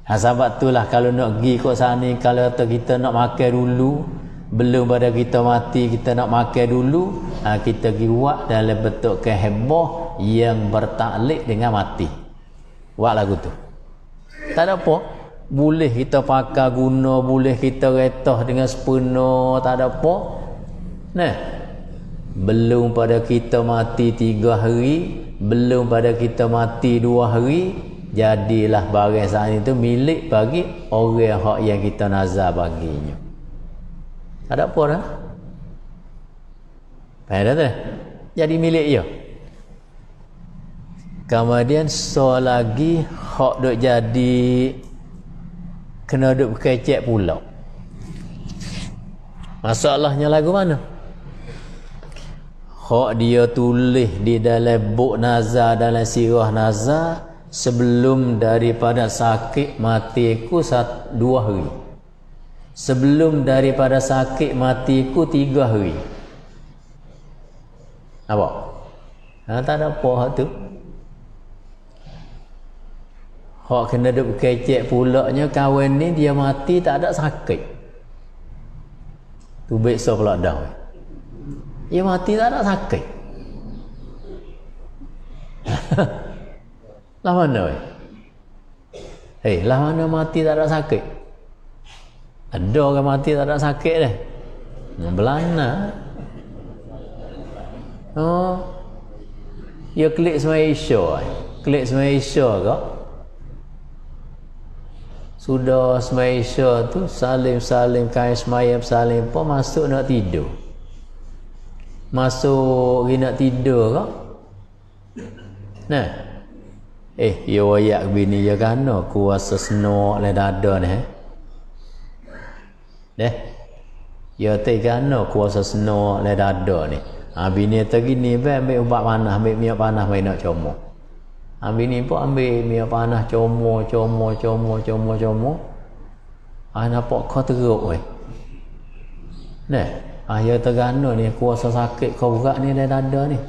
Ha, sebab itulah kalau nak pergi kat sana, kalau kita nak makan dulu, belum pada kita mati kita nak makan dulu, ha, kita pergi buat dalam bentuk hebah yang bertaklik dengan mati. Buat lagu tu. Tak ada apa. Boleh kita pakai guna, boleh kita retah dengan sepenuh, tak ada apa. Nah, belum pada kita mati tiga hari, belum pada kita mati dua hari, jadilah barang saat itu milik bagi orang hak yang kita nazar baginya. Tak ada apa dah. Faham tak? Jadi milik dia. Kemudian so lagi hak dok jadi kena duduk berkecek pula. Masalahnya lagu mana? Hak dia tulis di dalam buk nazar, dalam sirah nazar, sebelum daripada sakit matiku satu, dua hari. Sebelum daripada sakit matiku tiga hari. Nampak? Ha, tak ada apa hak tu. Hak kena duk kecek pulaknya kawan ni dia mati tak ada sakit. Tu beksa pula dah. Dia mati tak ada sakit. Lah mana weh? Hei, lah mana mati tak ada sakit? Ada orang mati tak ada sakit dah. Belana. Oh. Dia klik semua Malaysia. Klik semua Malaysia kok. Sudah semai isya tu salim-salim kain semayam salim pun masuk nak tidur. Masuk dia nak tidur kau. Nah. Eh, ya wayak bini ya kana kuasa senok le dada ni. Deh. Ya te kana kuasa senok le dada ni. Ha bini tu gini be ambil ubat panah, ambil minyak panah mai nak comok. Ambil ni pun ambil minyak panah comor, comor, comor, comor, comor. Ah nampak kau teruk weh. Nah, ah ya tergana ni kuasa sakit kau berat ni dah dada ni.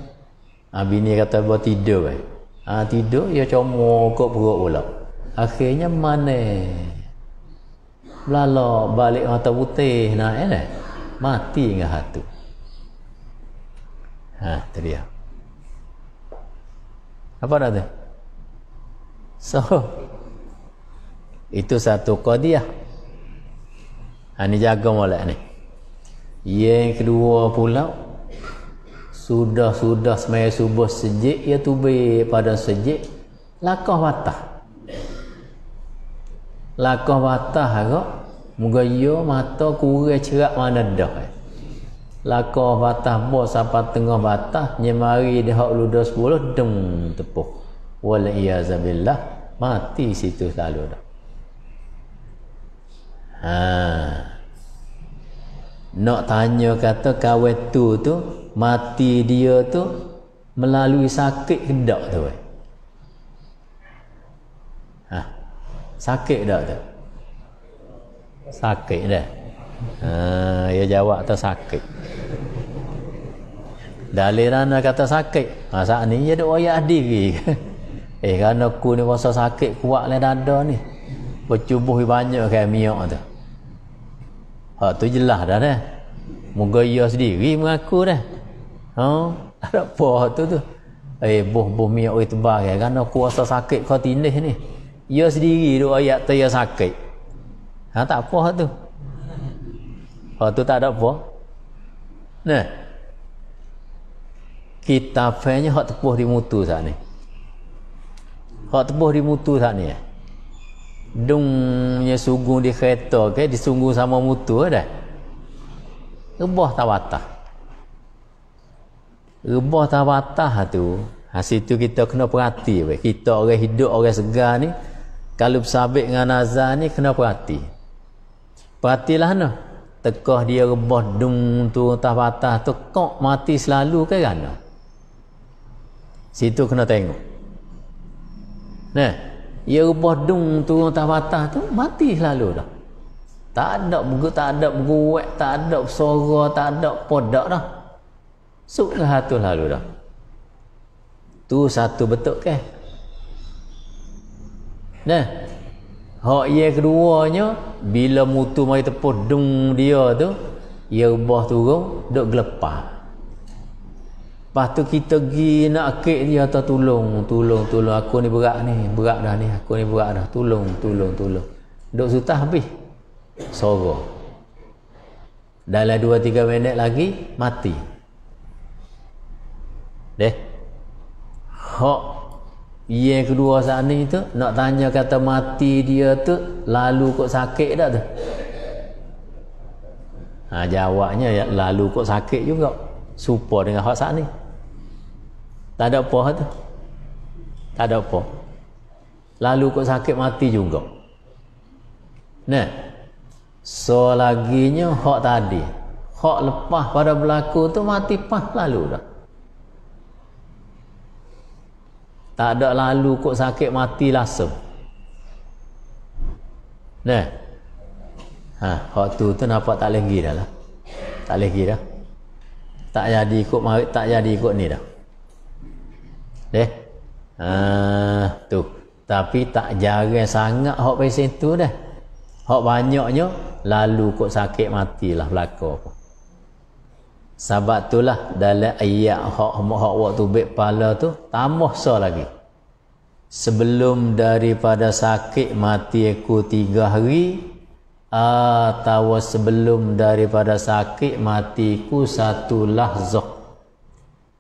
Ah bini kata buat tidur weh. Ah tidur ya comor kau perut pula. Akhirnya mana? Belala balik mata putih nak eh dah. Mati dengan hatu. Ha, tu dia. Apa dah tu? So itu satu qadiyah. Ha ni jaga molek ni. Yang kedua pula sudah-sudah sembahyang subuh sejik ia tubi pada sejik lakah watah. Lakah watah agak moga ia mata kurang cerak mana dah. Lakau batah bos sampai tengah batah nyemari dia hak ludah sepuluh dem tepuk wal iazabillah mati situ lalu dah. Ha nak tanya kata kawan tu tu mati dia tu melalui sakit ke dak tu weh? Ha sakit dak tu? Sakit dah. Ha, dia jawab tak sakit. Daliran kata sakit. Ha saat ni dia duk royak diri. Eh kerana aku ni rasa sakit kuat le dada ni. Bercubuh banyak ke minyak tu. Ha tu jelas dah dah. Moga dia sendiri mengaku dah. Ha ada apa tu tu. Eh boh-boh minyak oi tebal ke kerana aku rasa sakit kau tindih ni. Dia sendiri duk royak tu dia sakit. Ha tak apa tu. Oh tu tak ada apa. Nah. Kita fahamnya hak tepuh di mutu sat ni. Hak tepuh di mutu sat ni. Dungnya sunggung di kereta ke disunggung sama mutu dah. Rebah tawatah. Rebah tawatah tu, ha situ kita kena perhati weh. Kita orang hidup orang segar ni kalau bersabit dengan nazar ni kena perhati. Perhatilah nah. Tekah dia rebah dung turun tah patah tu kok mati selalu ke kan? Situ kena tengok. Nah, dia rebah dung turun tah patah tu mati selalu dah. Tak ada buku, tak ada berguwek, tak ada bersuara, tak ada podak dah. Suklah hatu lalu dah. Tu satu betul ke? Nah. Hak yang keduanya bila mutu mari tepuh dung dia tu ia rebah turun dok gelepah. Lepas tu kita gi nak akik dia tu tolong tolong tolong aku ni berat ni berat dah ni aku ni berat dah tolong tolong tolong. Dok sutah habis. Soro. Dalam dua tiga minit lagi mati. Deh. Hak yang kedua saat ni tu nak tanya kata mati dia tu lalu kok sakit dah tu. Ha jawabnya ya, lalu kok sakit juga. Supa dengan hak saat ni. Tak ada apa tu. Tak ada apa. Lalu kok sakit mati juga. Nah. So laginya hak tadi. Hak lepas pada berlaku tu mati pas lalu dah. Tak ada lalu kok sakit mati langsung. Nah. Ha, hak tu tu nampak tak lagi dah lah. Tak lagi dah. Tak jadi kok tak jadi kok ni dah. Deh. Ha, tu. Tapi tak jarang sangat hak pasal tu dah. Hak banyaknya lalu kok sakit matilah belaka apa. Sebab itulah dalam ayat hak hak waktu baik pala tu tambah so lagi. Sebelum daripada sakit mati aku tiga hari atau sebelum daripada sakit matiku satu lahzah.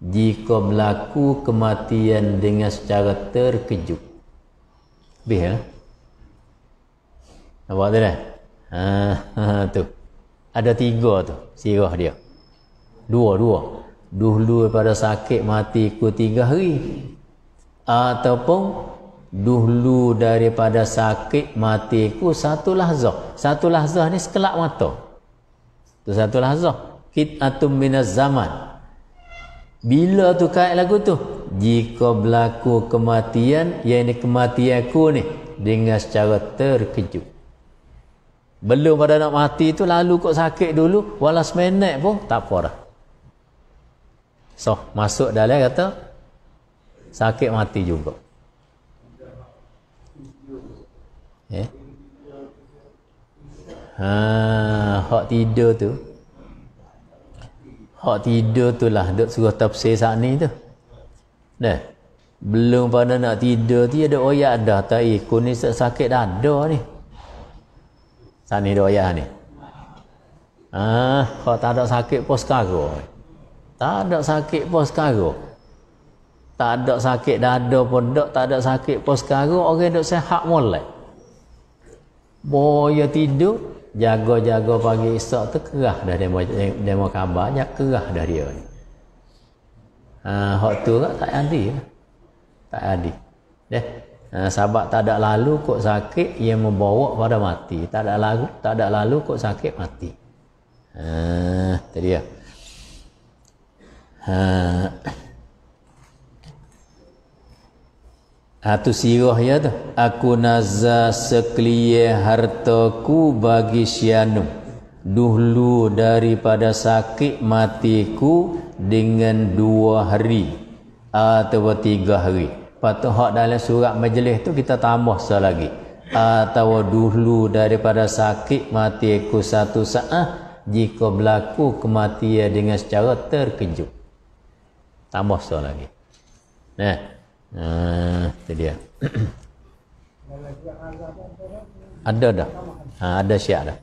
Jika berlaku kematian dengan secara terkejut. Habis ya? Nampak tu dah? Ha, ha, tu. Ada tiga tu sirah dia. Dua, dua. Dulu pada sakit mati ku tiga hari. Ataupun dulu daripada sakit mati ku satu lahzah. Satu lahzah ni sekelap mata. Tu satu lahzah. Qit'atun minaz zaman. Bila tu kait lagu tu? Jika berlaku kematian, yang ini kematian ku ni dengan secara terkejut. Belum pada nak mati tu lalu kok sakit dulu, walau seminit pun tak apa dah. So, masuk dalam kata sakit mati juga. Eh? Ha, hak tidur tu. Hak tidur tu lah duk suruh tafsir saat ni tu. Nah, belum pada nak tidur tu ada oyak dah tai ku ni sakit dah ada ni. Saat ni ada oyak ni. Ah, kalau tak ada sakit pun sekarang. Tak ada sakit pun sekarang. Tak ada sakit dah ada pun dak, tak ada sakit pun sekarang orang duk sihat molek. Boya tidur, jaga-jaga pagi esok tu kerah dah demo demo kabarnya kerah dah dia ni. Ha, hak tu tak adil. Tak adil. Deh. Ha, sahabat tak ada lalu kok sakit yang membawa pada mati. Tak ada lalu, tak ada lalu kok sakit mati. Ha, tadi dia. Ha. Hatu sirah ya tu. Aku nazar sekalian hartaku bagi Syanum. Dulu daripada sakit matiku dengan dua hari atau tiga hari. Patut hak dalam surat majlis tu kita tambah sekali lagi. Atau dulu daripada sakit matiku satu saat jika berlaku kematian dengan secara terkejut. Tambah sekali lagi. Nah, ah, itu dia. Ada dah. Ha, ada syak dah.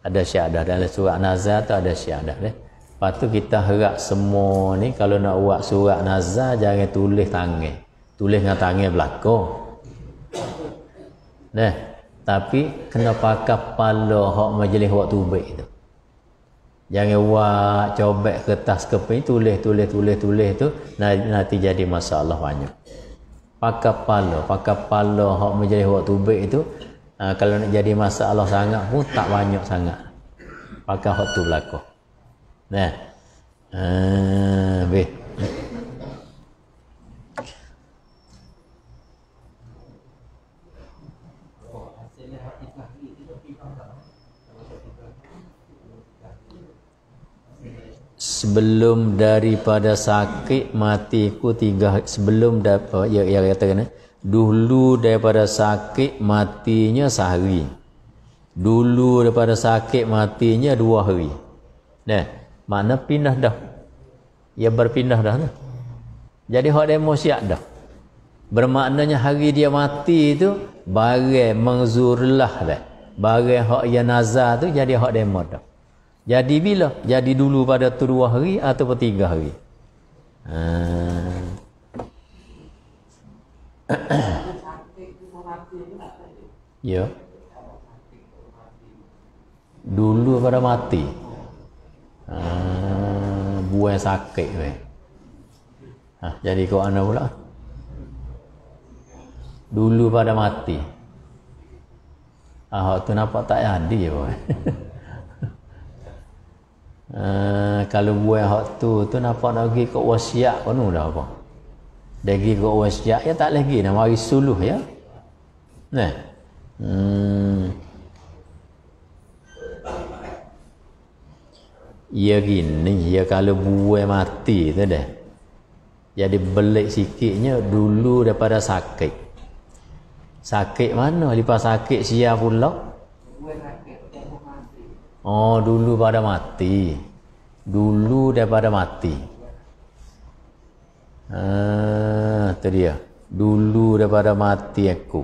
Ada syahadah dalam surat nazar tu, ada syahadah deh. Lepas tu kita harap semua ni kalau nak buat surat nazar jangan tulis tangan. Tulis dengan tangan belakang. Deh, tapi kena pakai kepala hak majlis waktu baik tu. Jangan buat cobek kertas keping tulis tulis tulis tulis tu nanti jadi masalah banyak. Pakai kepala, pakai kepala hak majlis waktu baik tu. Ha, kalau nak jadi masalah sangat pun tak banyak sangat. Pakai hak tu berlaku. Nah. Ah, weh. Sebelum daripada sakit matiku tiga sebelum dapat ya ya kata kena. Dulu daripada sakit matinya sehari. Dulu daripada sakit matinya dua hari. Nah, makna pindah dah. Ia berpindah dah. Nah. Jadi hak demo siap dah. Bermaknanya hari dia mati tu barang mengzurlah dah. Barang hak ia nazar tu jadi hak demo dah. Jadi bila? Jadi dulu pada tu dua hari atau tiga hari. Hmm. Ya. Dulu pada mati. Ah, buai sakit weh. Ah, jadi kau ana pula. Dulu pada mati. Ah, hak tu nampak tak jadi weh. Ah, kalau buai hak tu tu nampak nak pergi kat wasiat kono dah apa. Dagi kau wasiat ya tak lagi nak mari suluh ya. Nah. Hmm. Ya gini, ya kalau buai mati tu dah. Jadi belik sikitnya dulu daripada sakit. Sakit mana? Lepas sakit sia pula. Oh, dulu pada mati. Dulu daripada mati. Ah, tu dia. Dulu daripada mati aku.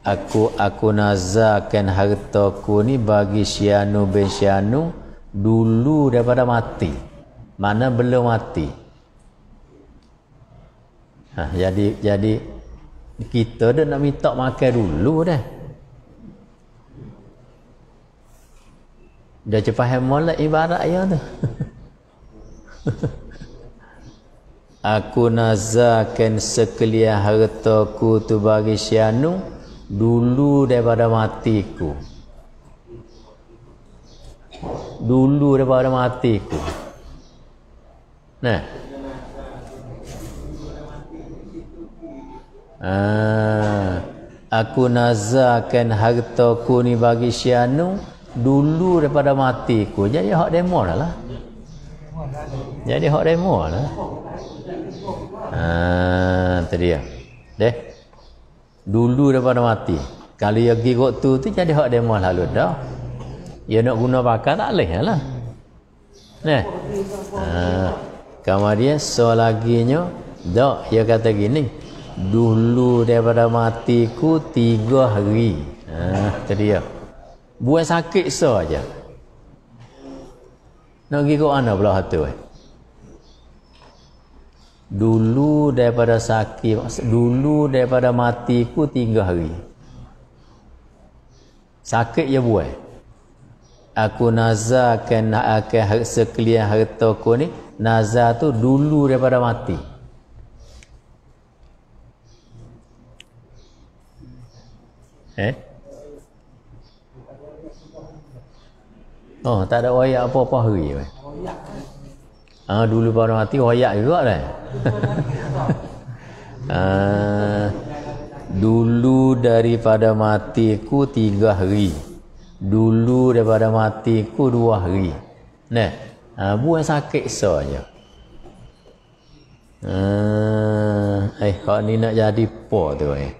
Aku aku nazarkan hartaku ni bagi Syanu bin Syanu dulu daripada mati. Mana belum mati. Ha, jadi jadi Kita dah nak minta makan dulu dah. Dah cepat molek ibarat ayah tu. Aku nazakan sekalian hartaku tu bagi sianu dulu daripada matiku. Dulu daripada matiku. Nah. Ah, aku nazakan hartaku ni bagi sianu dulu daripada matiku. Jadi hak demo dah lah. Jadi hak demo dah. Ah, tu dia. Deh. Dulu daripada mati. Kalau dia pergi waktu tu jadi hak demo lalu dah. Dia nak guna bakar tak leh lah. Nah. Ah, kemudian selaginya dak dia kata gini. Dulu daripada matiku tiga hari. Ha, itu dia. Buat sakit saja. Nak pergi ke mana pula hatu? Eh? Dulu daripada sakit, dulu daripada matiku tiga hari. Sakit je buat. Aku nazarkan akan sekalian harta ku ni, nazar tu dulu daripada mati. Eh? Oh, tak ada wayak apa-apa hari. Ah, dulu pada mati wayak juga dah. Ah, dulu daripada matiku tiga hari. Dulu daripada matiku dua hari. Nah, ah, buat sakit saja. Ah, eh kau ni nak jadi apa tu eh?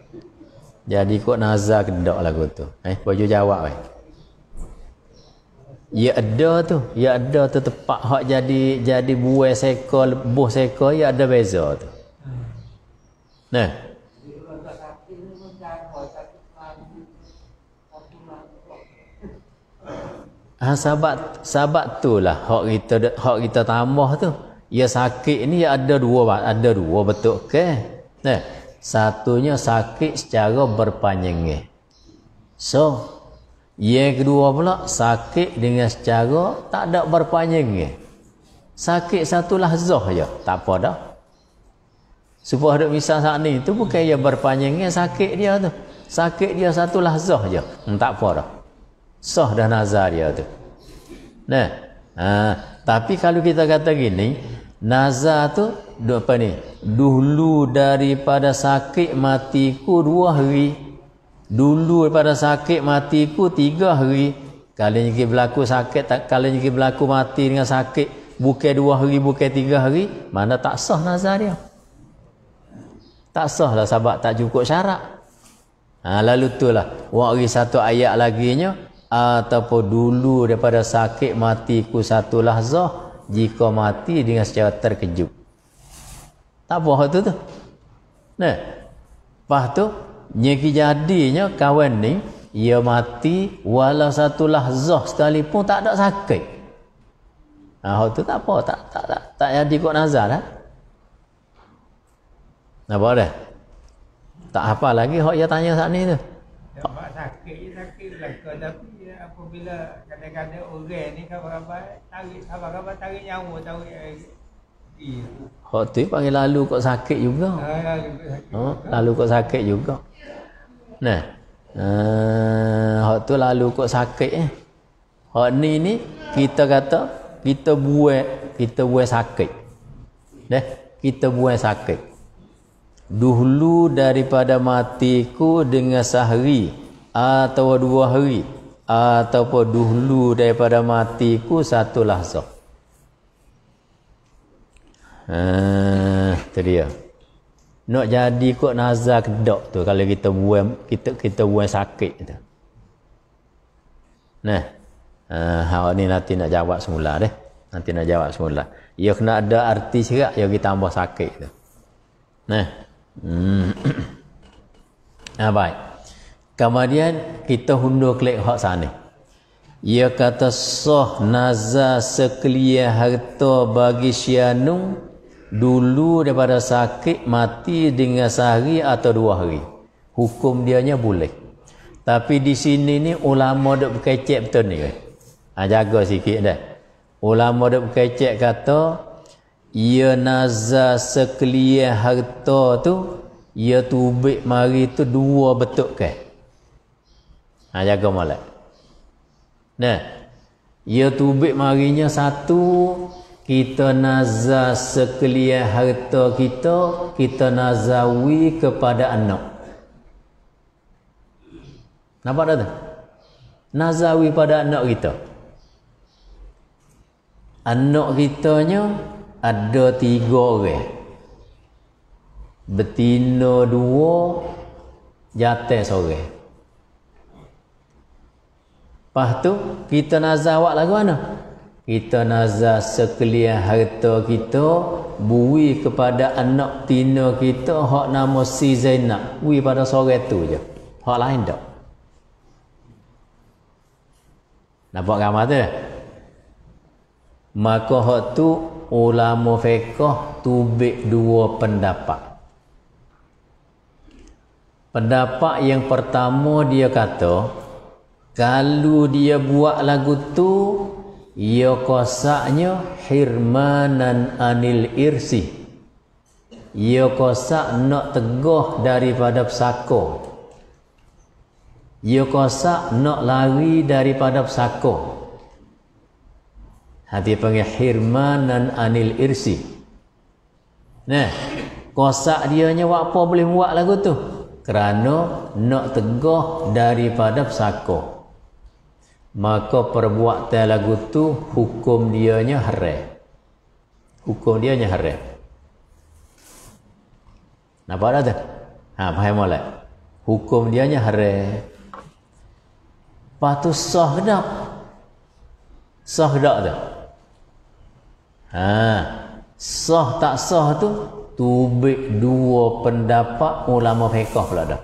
Jadi kok nazar kedak lah kau tu. Eh, baju jawab eh. Ya ada tu, ya ada tu tepat hak jadi jadi buai seko, lebuh seko, ya ada beza tu. Nah. Ah, sahabat sahabat tulah hak kita hak kita tambah tu. Ya sakit ni ya ada dua ada dua betul ke? Nah. Satunya sakit secara berpanjangnya. So, yang kedua pula sakit dengan secara tak ada berpanjangnya. Sakit satu lahzah je, tak apa dah. Supaya duk misal saat ni tu bukan yang berpanjangnya sakit dia tu. Sakit dia satu lahzah je, hmm, tak apa dah. Sah dah nazar dia tu. Nah, ha, tapi kalau kita kata gini, nazar tu apa ni? Dulu daripada sakit matiku dua hari. Dulu daripada sakit matiku tiga hari. Kalanya kita berlaku sakit, kalanya kita berlaku mati dengan sakit. Bukan dua hari, bukan tiga hari. Mana tak sah nazar dia. Tak sah lah sahabat, tak cukup syarat. Ha, lalu tu lah. Wakri satu ayat laginya. Ataupun dulu daripada sakit matiku satu lahzah. Jika mati dengan secara terkejut. Tak apa hal tu tu. Nah. Lepas tu, nyeki jadinya kawan ni, ia mati walau satu lahzah sekalipun tak ada sakit. Nah, hal tu tak apa. Tak tak tak, tak jadi kot nazar dah. Apa dah? Tak apa lagi hak dia tanya saat ni tu. Nampak sakit je sakit belaka. Tapi apabila kadang-kadang orang ni khabar-khabar tarik, khabar-khabar tarik nyawa, tarik air. Hak tu panggil lalu kot sakit juga. Ha, lalu kot sakit juga. Nah, uh, hak tu lalu kot sakit eh. Hak ni ni kita kata kita buat kita buat sakit. Deh, kita buat sakit. Dulu daripada matiku dengan sehari atau dua hari ataupun dulu daripada matiku satu lahzah. Ah, tu dia. Nak jadi kot nazar kedak tu kalau kita buat kita kita buat sakit tu. Nah, ah hak ni nanti nak jawab semula deh. Nanti nak jawab semula. Ya kena ada arti syirat yang kita tambah sakit tu. Nah. Hmm. Ah, baik. Kemudian kita hundur klik hak sana. Ia kata sah nazar sekalian harta bagi sianu dulu daripada sakit mati dengan sehari atau dua hari, hukum dianya boleh. Tapi di sini ni ulama dok berkecek betul ni. Ha, jaga sikit dah. Ulama dok berkecek kata ia nazar sekalian harta tu, ia tubik mari tu dua betuk ke. Ha, jaga molek. Nah, ia tubik marinya satu, kita nazar sekalian harta kita, kita nazawi kepada anak. Nampak tak tu? Nazawi pada anak kita. Anak kitanya ada tiga orang. Betina dua, jantan seorang. Lepas tu, kita nazar awak lagu mana? Kita nazar sekalian harta kita, bui kepada anak tina kita, hak nama si Zainab. Bui pada seorang tu je. Hak lain tak? Nampak ramah tu? Maka hak tu ulama fiqh tubik dua pendapat. Pendapat yang pertama dia kata, kalau dia buat lagu tu, ia kosaknya hirmanan anil irsi. Ia kosak nak teguh daripada pesaka. Ia kosak nak lari daripada pesaka. Hati panggil hirmanan anil irsi. Nah, kosak dia nya apa boleh buat lagu tu? Kerana nak teguh daripada pesaka. Maka perbuatan lagu tu hukum dia nya haram. Hukum dia nya haram. Nampak dah tu? Ha, faham molek. Hukum dia nya haram. Patut sah dah. Sah dah tu. Ha, sah tak sah tu tubik dua pendapat ulama fiqh pula dah.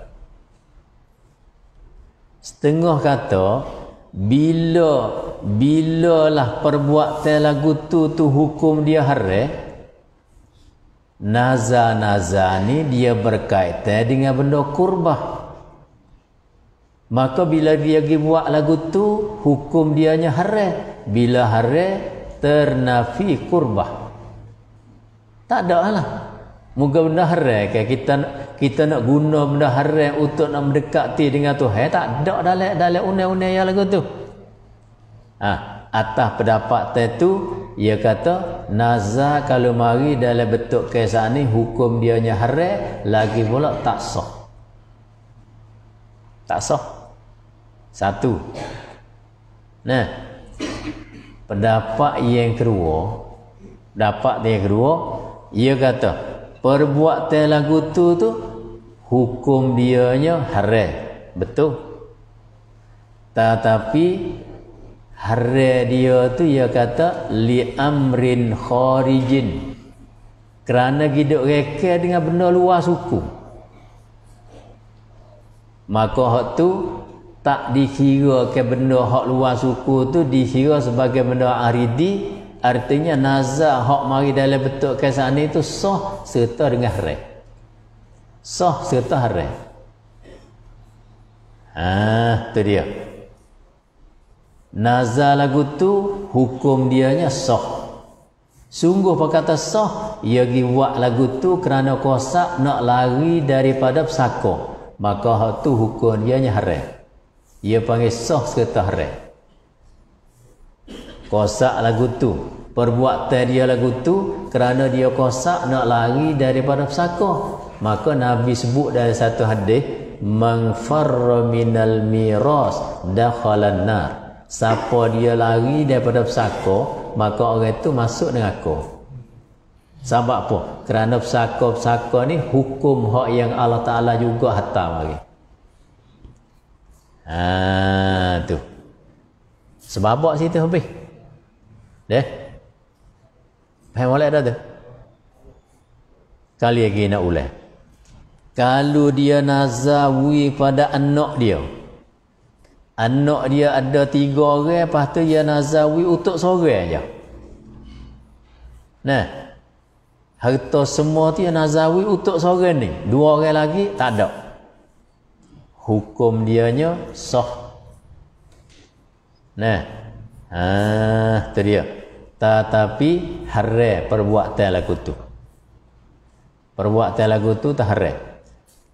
Setengah kata bila bilalah perbuatan lagu tu tu hukum dia haram, nazar-nazar ni dia berkaitan dengan benda kurbah. Maka bila dia pergi buat lagu tu hukum dianya haram. Bila haram ternafi kurbah. Tak ada lah. Moga benda haram ke kita kita nak guna benda haram untuk nak mendekati dengan Tuhan, tak ada dalam dalam undang-undang yang lagu tu. Ah, ha, atas pendapat tu ia kata nazar kalau mari dalam bentuk kisah ni hukum dianya haram, lagi pula tak sah. Tak sah. Satu. Nah, pendapat yang kedua, pendapat yang kedua, ia kata perbuatan lagu tu tu hukum dianya haram, betul. Tetapi haram dia tu ia kata li amrin kharijin, kerana hidup reka dengan benda luar suku. Maka hak tu tak dikira ke benda hak luar suku tu, dikira sebagai benda aridi. Artinya nazar hak mari dalam bentuk kisah ni tu sah serta dengan haram. Sah serta haram. Ah, tu dia. Nazar lagu tu hukum dianya sah. Sungguh perkata sah, ia pergi buat lagu tu kerana kosak nak lari daripada pesaka. Maka hak tu hukum dianya haram. Ia panggil sah serta haram. Kosak lagu tu, perbuatan dia lagu tu kerana dia kosak nak lari daripada pesaka. Maka Nabi sebut dalam satu hadis, man farra minal miras dakhalan nar. Siapa dia lari daripada pesaka, maka orang itu masuk neraka. Sebab apa? Kerana pesaka-pesaka ni hukum hak yang Allah Taala juga hatam lagi. Ah tu. Sebabak situ habis. Deh. Faham boleh dah tu. Kali lagi nak ulang. Kalau dia nazawi pada anak dia. Anak dia ada tiga orang, lepas tu dia nazawi untuk seorang aja. Nah. Harta semua tu Nazawi untuk seorang ni. Dua orang lagi tak ada. Hukum dianya sah. Nah. Ah, tu dia. Tetapi haram perbuatan lagu tu. Perbuatan lagu tu tak haram.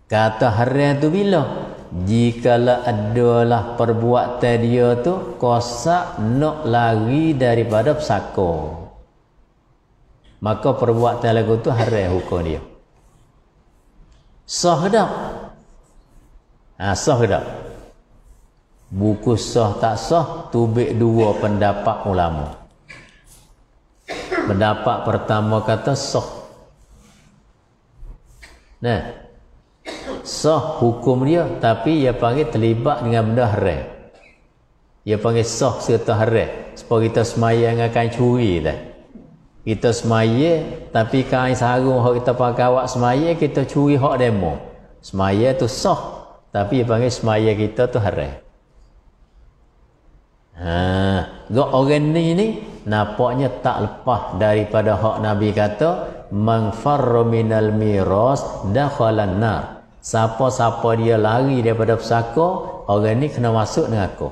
Kata haram tu bila? Jikalau adalah perbuatan dia tu kosak nak lari daripada pesaka, maka perbuatan lagu tu haram hukum dia. Sah dah. Ha, sah dah. Buku sah tak sah tubik dua pendapat ulama. Pendapat pertama kata sah. Nah, sah hukum dia, tapi dia panggil terlibat dengan benda haram. Dia panggil sah serta haram. Sebab kita semaya dengan kain curi dah. Kita semaya, tapi kain sarung hak kita pakai awak semaya, kita curi hak demo. Semaya tu sah, tapi dia panggil semaya kita tu haram. Ha, orang ni ni nampaknya tak lepas daripada hak Nabi kata, "Man farra minal miras dakhala an-nar." Siapa-siapa dia lari daripada pesaka, orang ni kena masuk neraka.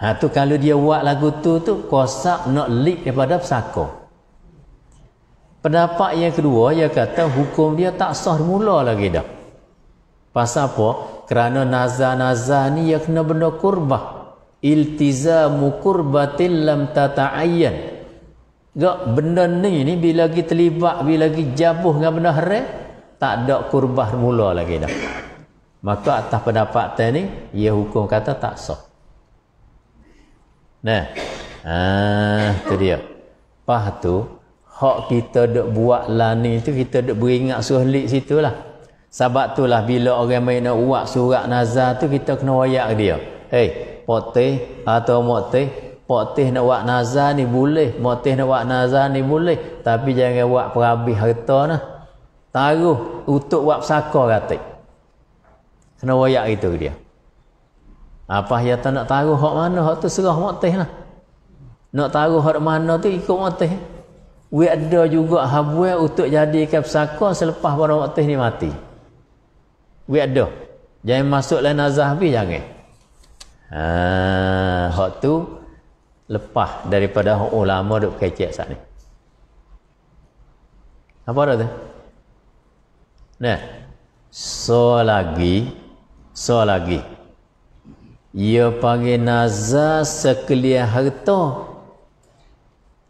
Ha, tu kalau dia buat lagu tu tu kosak nak leak daripada pesaka. Pendapat yang kedua, dia kata hukum dia tak sah mula lagi dah. Pasal apa? Kerana nazar-nazar ni dia kena benda kurbah. Iltizamu kurbatin lam tata'ayyan. Gak benda ni ni bila kita terlibat, bila kita jabuh dengan benda haram, tak ada kurbah mula lagi dah. Maka atas pendapat ni, ia hukum kata tak sah. Nah, ah, tu dia. Lepas tu, hak kita duk buat lah ni tu, kita duk beringat suruh lik situ lah. Sebab tu lah bila orang main nak buat surat nazar tu, kita kena wayak dia. Hei, poteh atau moteh, poteh nak buat nazar ni boleh, moteh nak buat nazar ni boleh, tapi jangan buat perhabis harta lah. Taruh untuk buat pesaka katik. Kena wayak itu dia. Apa yang tak nak taruh hak mana, hak tu serah moteh lah. Nak taruh hak mana tu ikut moteh. We ada juga habuah untuk jadikan pesaka selepas barang moteh ni mati. We ada. Jangan masuk lain nazar habis jangan. Ha, hak tu lepas daripada hak ulama duk kecek saat ni. Apa dah tu? Nah, so lagi, so lagi. Ia panggil nazar sekalian harta,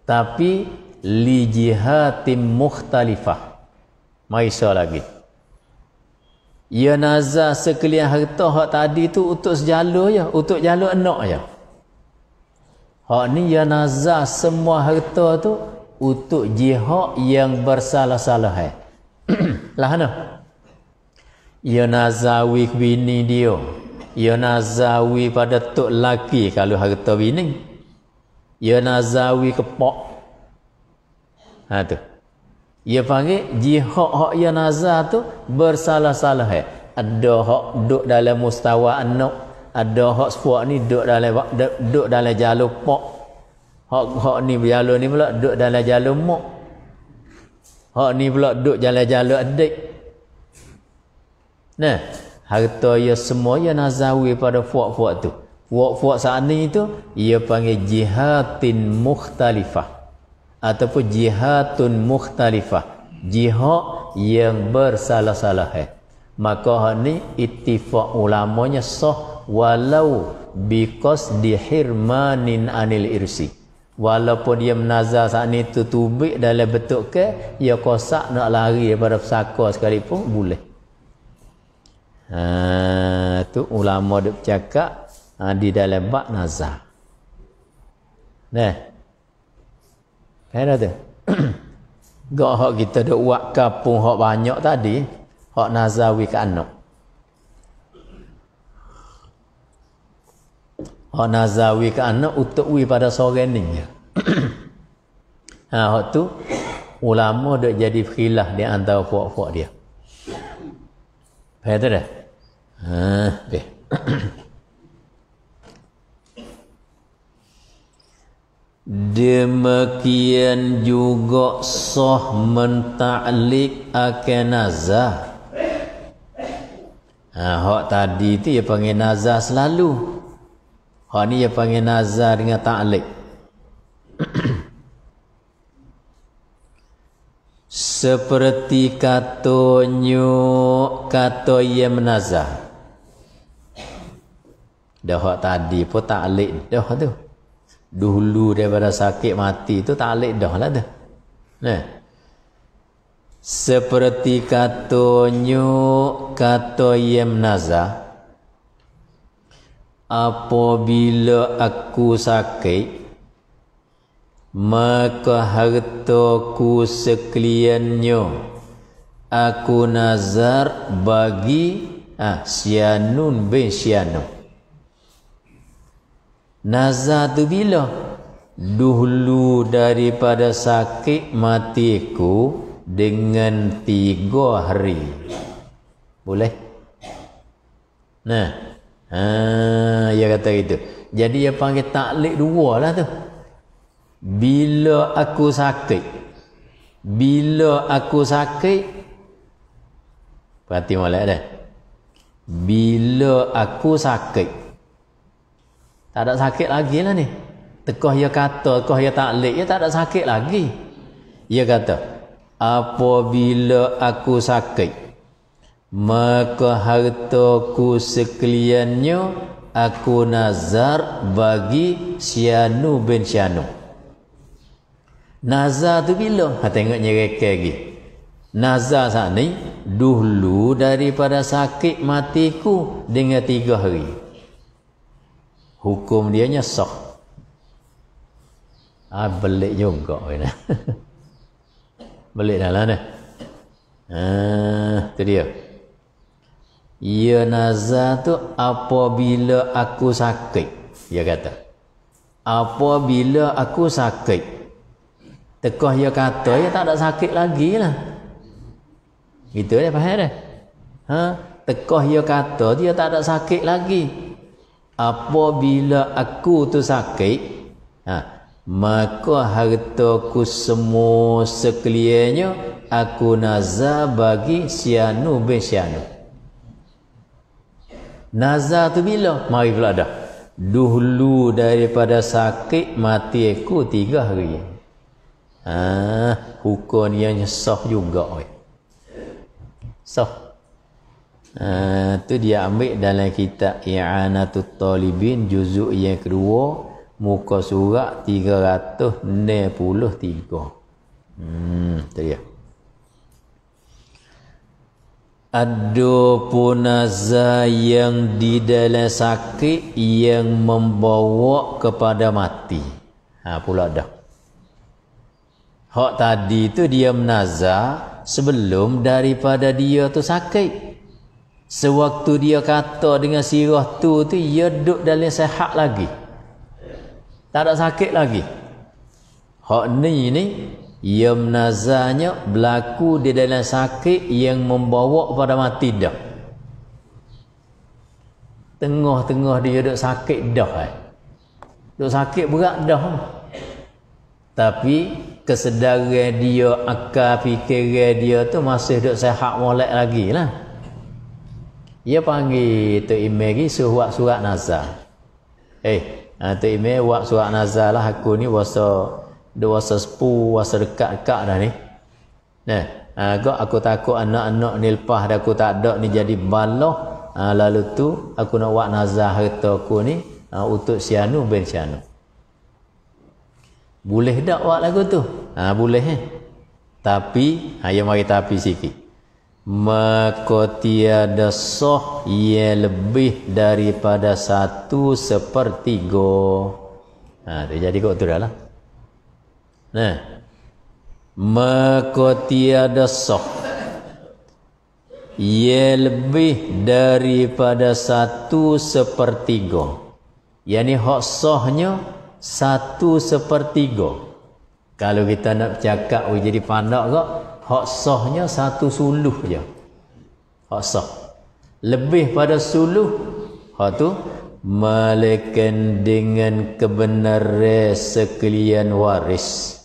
tapi li jihatin mukhtalifah. Mari so lagi. Ia nazar sekalian harta hak tadi tu untuk sejalur je, untuk jalur enak je. Hak ni ia nazar semua harta tu untuk jihad yang bersalah-salah. Lah ana. Ya nazawi bini dia. Ya nazawi pada tok laki kalau harta bini. Ya nazawi kepok. Ha tu. Dia panggil jihad hak ya nazar tu bersalah-salah. Ada hak duduk dalam mustawa anak, ada hak sepuak ni duduk dalam duduk dalam jalur pok. Hak hak ni jalur ni pula duduk dalam jalur mok. Hak ni pula duduk jalan-jalan adik. Nah, harta ia semua ia nazawi pada fuak-fuak tu. Fuak-fuak saat ni tu, ia panggil jihatin mukhtalifah. Ataupun jihatun mukhtalifah. Jihad yang bersalah-salah. Maka hak ni ittifak ulamanya sah walau biqasdi hirmanin anil irsi. Walaupun dia menazar saat ni tu tubik dalam bentuk ke, dia kosak nak lari daripada pesaka sekalipun boleh. Ha, tu ulama duk bercakap ha, di dalam bab nazar. Nah. Kenapa tu? Gak hak kita duk buat kapung hak banyak tadi, hak nazawi ke anak. Hak nazawi ke anak untuk wi pada seorang ni. Ha, hak tu ulama dah jadi khilaf di antara puak-puak dia. Faham dah? Ha, baik. Demikian juga sah mentaklik akan nazar. Ha, hak tadi tu dia panggil nazar selalu. Hak ni dia panggil nazar dengan ta'liq. Seperti katanya kata yang menazar. Dah hak tadi pun ta'liq dah tu. Dulu daripada sakit mati tu ta'liq dah lah tu. Nah. Seperti katanya kata yang nazar, apabila aku sakit, maka hartaku sekaliannya aku nazar bagi ah, Sianun bin Sianun. Nazar tu bila? Dulu daripada sakit matiku dengan tiga hari. Boleh? Nah. Ha, dia kata gitu. Jadi dia panggil taklik dua lah tu. Bila aku sakit. Bila aku sakit. Perhati molek dah. Bila aku sakit. Tak ada sakit lagi lah ni. Tekah dia kata, tekah dia taklik, dia tak ada sakit lagi. Dia kata, apabila aku sakit, maka hartaku sekaliannya aku nazar bagi Sianu bin Sianu. Nazar tu bila? Ha, tengok nyereka lagi. Nazar saat ni, dulu daripada sakit matiku dengan tiga hari. Hukum dia nya sah. Ah, belik juga. Balik dah lah dah. Itu dia. Ya nazar tu apabila aku sakit. Dia kata, apabila aku sakit. Tekah dia kata, dia tak ada sakit lagi lah. Gitu dia faham dah. Ha? Tekah dia kata, dia tak ada sakit lagi. Apabila aku tu sakit. Ha? Maka hartaku semua sekaliannya aku nazar bagi Sianu bin Sianu. Nazar tu bila? Mari pula dah. Dulu daripada sakit mati aku tiga hari. Ah, hukum yang sah juga. Sah. Ah, tu dia ambil dalam kitab I'anatul Talibin juzuk yang kedua. Muka surat tiga ratus enam puluh tiga. Hmm, itu dia. Ada pun nazar yang di dalam sakit yang membawa kepada mati. Ha, pula dah. Hak tadi tu dia menazar sebelum daripada dia tu sakit. Sewaktu dia kata dengan sirah tu tu dia duduk dalam sehat lagi. Tak ada sakit lagi. Hak ni ni ia menazarnya berlaku di dalam sakit yang membawa kepada mati dah. Tengah-tengah dia duk sakit dah eh. Duk sakit berat dah. Tapi kesedaran dia, akal fikiran dia tu masih duk sihat molek lagi lah. Dia panggil Tok Imeri surat-surat nazar. Eh Ha, tu email buat surat nazar lah. Aku ni wasa dia wasa sepu, wasa dekat-dekat dah ni. Nah, ha, aku takut anak-anak ni lepas dah aku tak ada ni jadi balah. Ha, lalu tu aku nak buat nazar harta aku ni ha, untuk Sianu bin Sianu. Boleh tak buat lagu tu? Ha, boleh eh. Tapi, ha, ya mari tapi sikit. Maka tiada sah yang lebih daripada satu sepertiga. Ha, jadi kok tu dah lah. Nah, maka tiada sah yang lebih daripada satu sepertiga. Yani hak sahnya satu sepertiga. Kalau kita nak cakap oh, jadi pandak kok. Hak sahnya satu suluh je. Hak sah. Lebih pada suluh. Hak tu malaikan dengan kebenaran sekalian waris.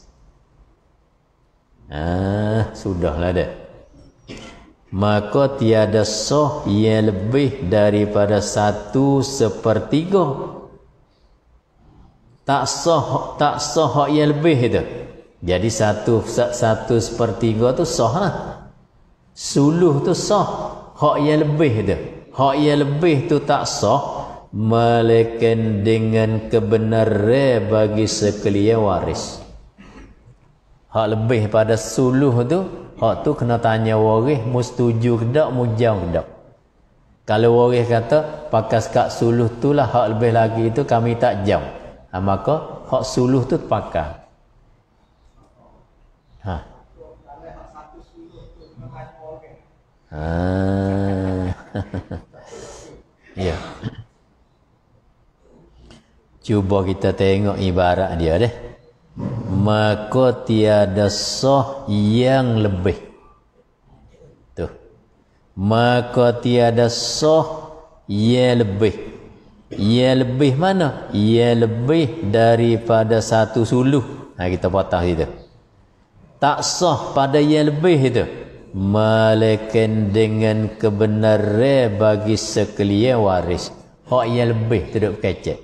Ah, sudahlah dah. Maka tiada sah yang lebih daripada satu sepertiga. Tak sah, tak sah yang lebih itu. Jadi satu satu sepertiga tu sah lah. Suluh tu sah. Hak yang lebih tu, hak yang lebih tu tak sah, melainkan dengan kebenaran bagi sekalian waris. Hak lebih pada suluh tu, hak tu kena tanya waris, mu setuju ke tak, mu jauh ke tak. Kalau waris kata pakai kat suluh tu lah, hak lebih lagi tu kami tak jauh, ha, maka hak suluh tu pakai. Ha. Ah. Ya. Cuba kita tengok ibarat dia deh. Maka tiada sah yang lebih. Tuh. Maka tiada sah yang lebih. Yang lebih mana? Yang lebih daripada satu suluh. Nah, kita patah itu. Tak sah pada yang lebih itu. Melainkan dengan kebenaran bagi sekalian waris. Hak yang lebih tu duk kecek.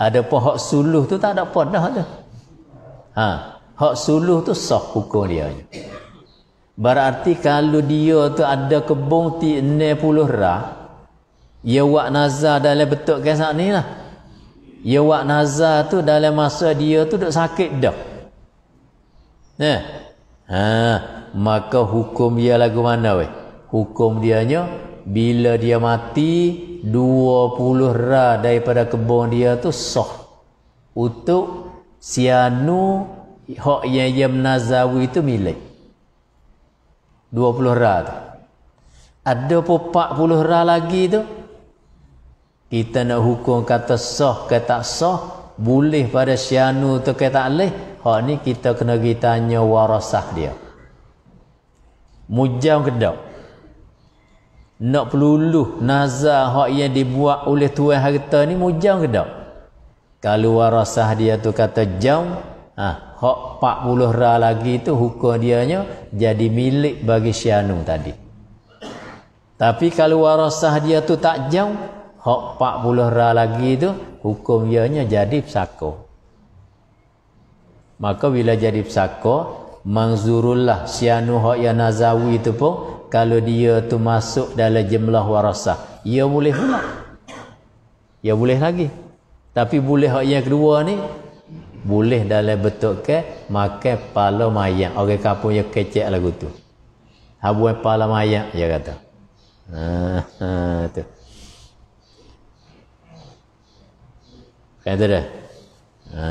Ada pun hak suluh tu tak ada apa dah tu. Ha, hak suluh tu sah hukum dia. Berarti kalau dia tu ada kebun enam puluh rak, ia wak nazar dalam betul ke saat ni lah. Ia wak nazar tu dalam masa dia tu duk sakit dah. Nah. Ha, maka hukum dia lagu mana weh? Hukum dianya bila dia mati dua puluh ra daripada kebun dia tu sah untuk sianu hak yang dia menazawi itu milik. Dua puluh ra tu ada pun empat puluh ra lagi tu, kita nak hukum kata sah ke tak sah, boleh pada sianu tu ke tak boleh, hak ni kita kena ditanya warasah dia. Mujam kedak nak peluluh nazar hak yang dibuat oleh tuan harta ni, mujam kedak. Kalau warasah dia tu kata jam, ha, hak empat puluh ra lagi tu hukum dianya jadi milik bagi sianu tadi. Tapi kalau warasah dia tu tak jam, hak empat puluh ra lagi tu hukum dianya jadi pesako. Maka bila jadi pesako, mangzurullah sianu hak yang nazawi tu pun kalau dia tu masuk dalam jumlah warasah, ia boleh pula, ia boleh lagi. Tapi boleh hak yang kedua ni, boleh dalam bentuk ke makan pala mayat. Orang kampung yang kecek lagu tu, habuan pala mayat dia kata. Ha, ha, tu kata dah. Ha.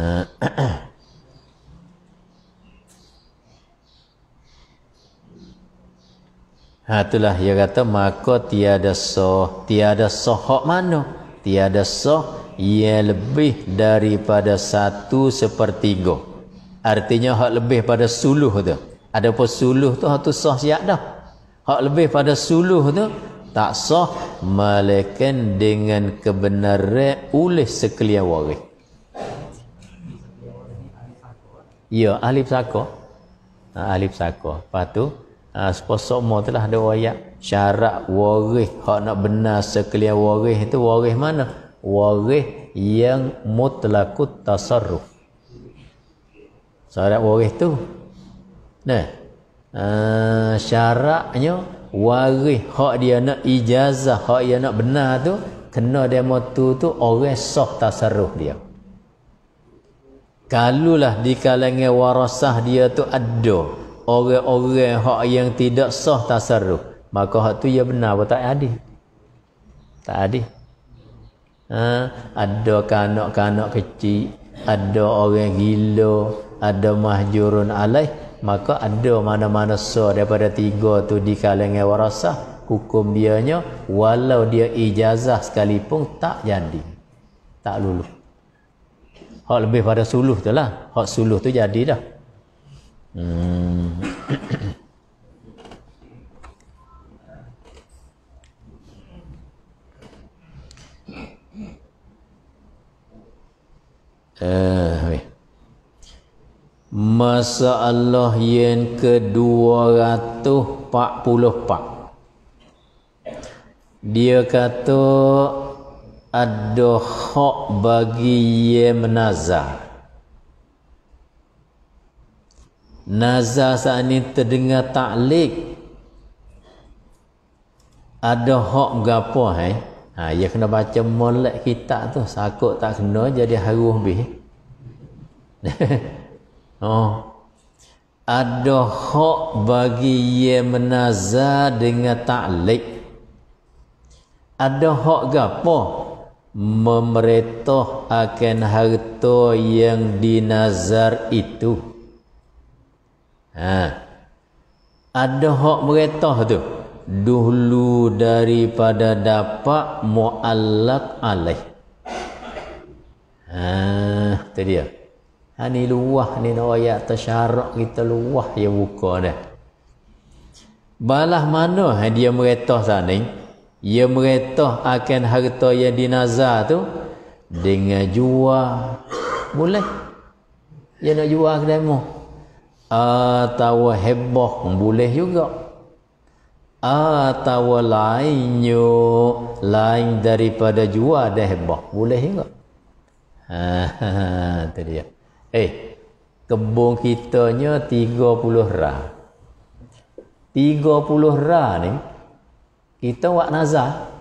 Ha, itulah dia kata maka tiada sah, tiada sah hak mana? Tiada sah yang lebih daripada satu sepertiga. Artinya hak lebih pada suluh tu. Ada pun suluh tu hak tu sah siap dah. Hak lebih pada suluh tu tak sah melainkan dengan kebenaran oleh sekalian waris. Ya, ahli pesaka. Ha, ahli pesaka. Lepas tu ha, seposok semua tu lah ada wayak. Syarat waris hak nak benar sekalian waris itu waris mana? Waris yang mutlakut tasarruf. Syarat waris tu nah, uh, syaratnya waris hak dia nak ijazah, hak dia nak benar tu kena dia motu tu orang sah tasarruf dia. Kalulah di kalangan warasah dia tu ada orang-orang hak yang tidak sah tasarruf, maka hak tu ia benar apa tak adil. Tak adil. Ha, ada kanak-kanak kecil, ada orang gila, ada mahjurun alaih, maka ada mana-mana sah daripada tiga tu di kalangan warasah, hukum dianya walau dia ijazah sekalipun tak jadi. Tak lulus. Hak lebih pada suluh tu lah. Hak suluh tu jadi dah. Hmm. Masa Allah yang ke-dua ratus empat puluh empat. Dia kata ada hak bagi yang menazar. Nazar saat ini terdengar taklif. Ada hak berapa eh? Ha, dia kena baca molek kitab tu. Sakut tak kena jadi harus habis. Oh. Ada hak bagi yang menazar dengan taklif. Ada hak gapo? Memerintah akan harta yang dinazar itu. Ha. Ada hak merintah tu dahulu daripada dapat muallaq alaih. Ha, tu dia. Ha ni luah ni ayat tasyarak kita luah yang buka dah. Balah mana dia merintah sana ni? Dia merintah akan harta yang dinazar tu dengan jual. Boleh. Dia nak jual kedai mu. Atau heboh boleh juga, atau lainnya lain daripada jual dan heboh boleh juga. Ha, itu dia. Eh, kebun kitanya tiga puluh rah. tiga puluh rah ni kita wak nazar.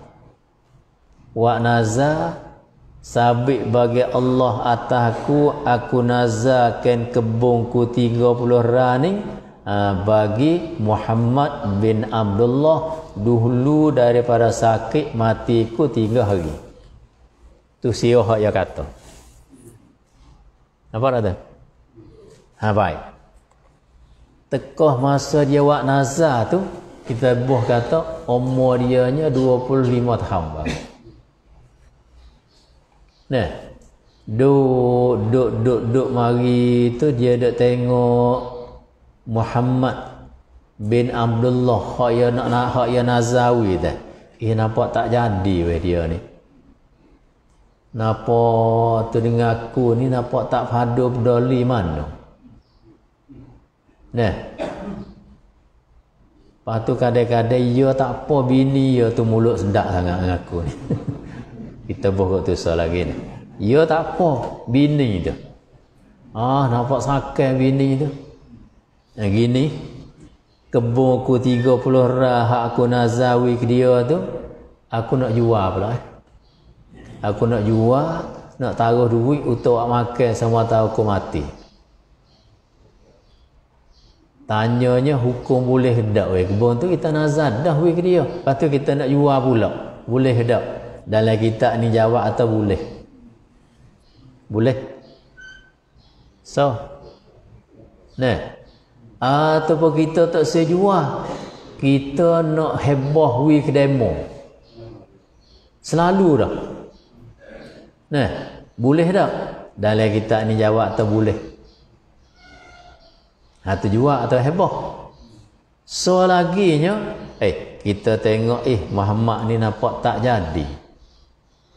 Wak nazar sabit bagi Allah atasku, aku nazarkan kebunku tiga puluh rah ni bagi Muhammad bin Abdullah dahulu daripada sakit matiku tiga hari. Tu siyoh yang kata. Nampak tak tu? Ha, baik. Tekoh masa dia wak nazar tu, kita buh kata umur dianya dua puluh lima tahun baru. Nah, duk duk duk duk mari tu dia duk tengok Muhammad bin Abdullah hak ya nak nak hak ya nazawi dah. Eh, nampak tak jadi weh dia ni. Napa tu dengan aku ni nampak tak padu peduli mana. Nah. Lepas tu kadang-kadang dia tak apa bini dia tu mulut sedap sangat dengan aku ni. Kita buat tu soal lagi ni. Ya tak apa bini tu. Ah nampak sakai bini tu. Yang gini kebun aku tiga puluh rah hak aku nazawi ke dia tu, aku nak jual pula eh. Aku nak jual, nak taruh duit untuk awak makan sama tahu aku mati. Tanyanya hukum boleh ke dak weh? Kebun tu kita nazar dah weh ke dia. Lepas tu kita nak jual pula. Boleh ke dak? Dalam kitab ni jawab atau boleh? Boleh. So. Nah. Ataupun kita tak sejual. Kita nak hebah we ke demo. Selalu dah. Nah. Boleh tak? Dalam kitab ni jawab atau boleh? Ha tu jual atau hebah? So laginya. Eh kita tengok eh Muhammad ni nampak tak jadi.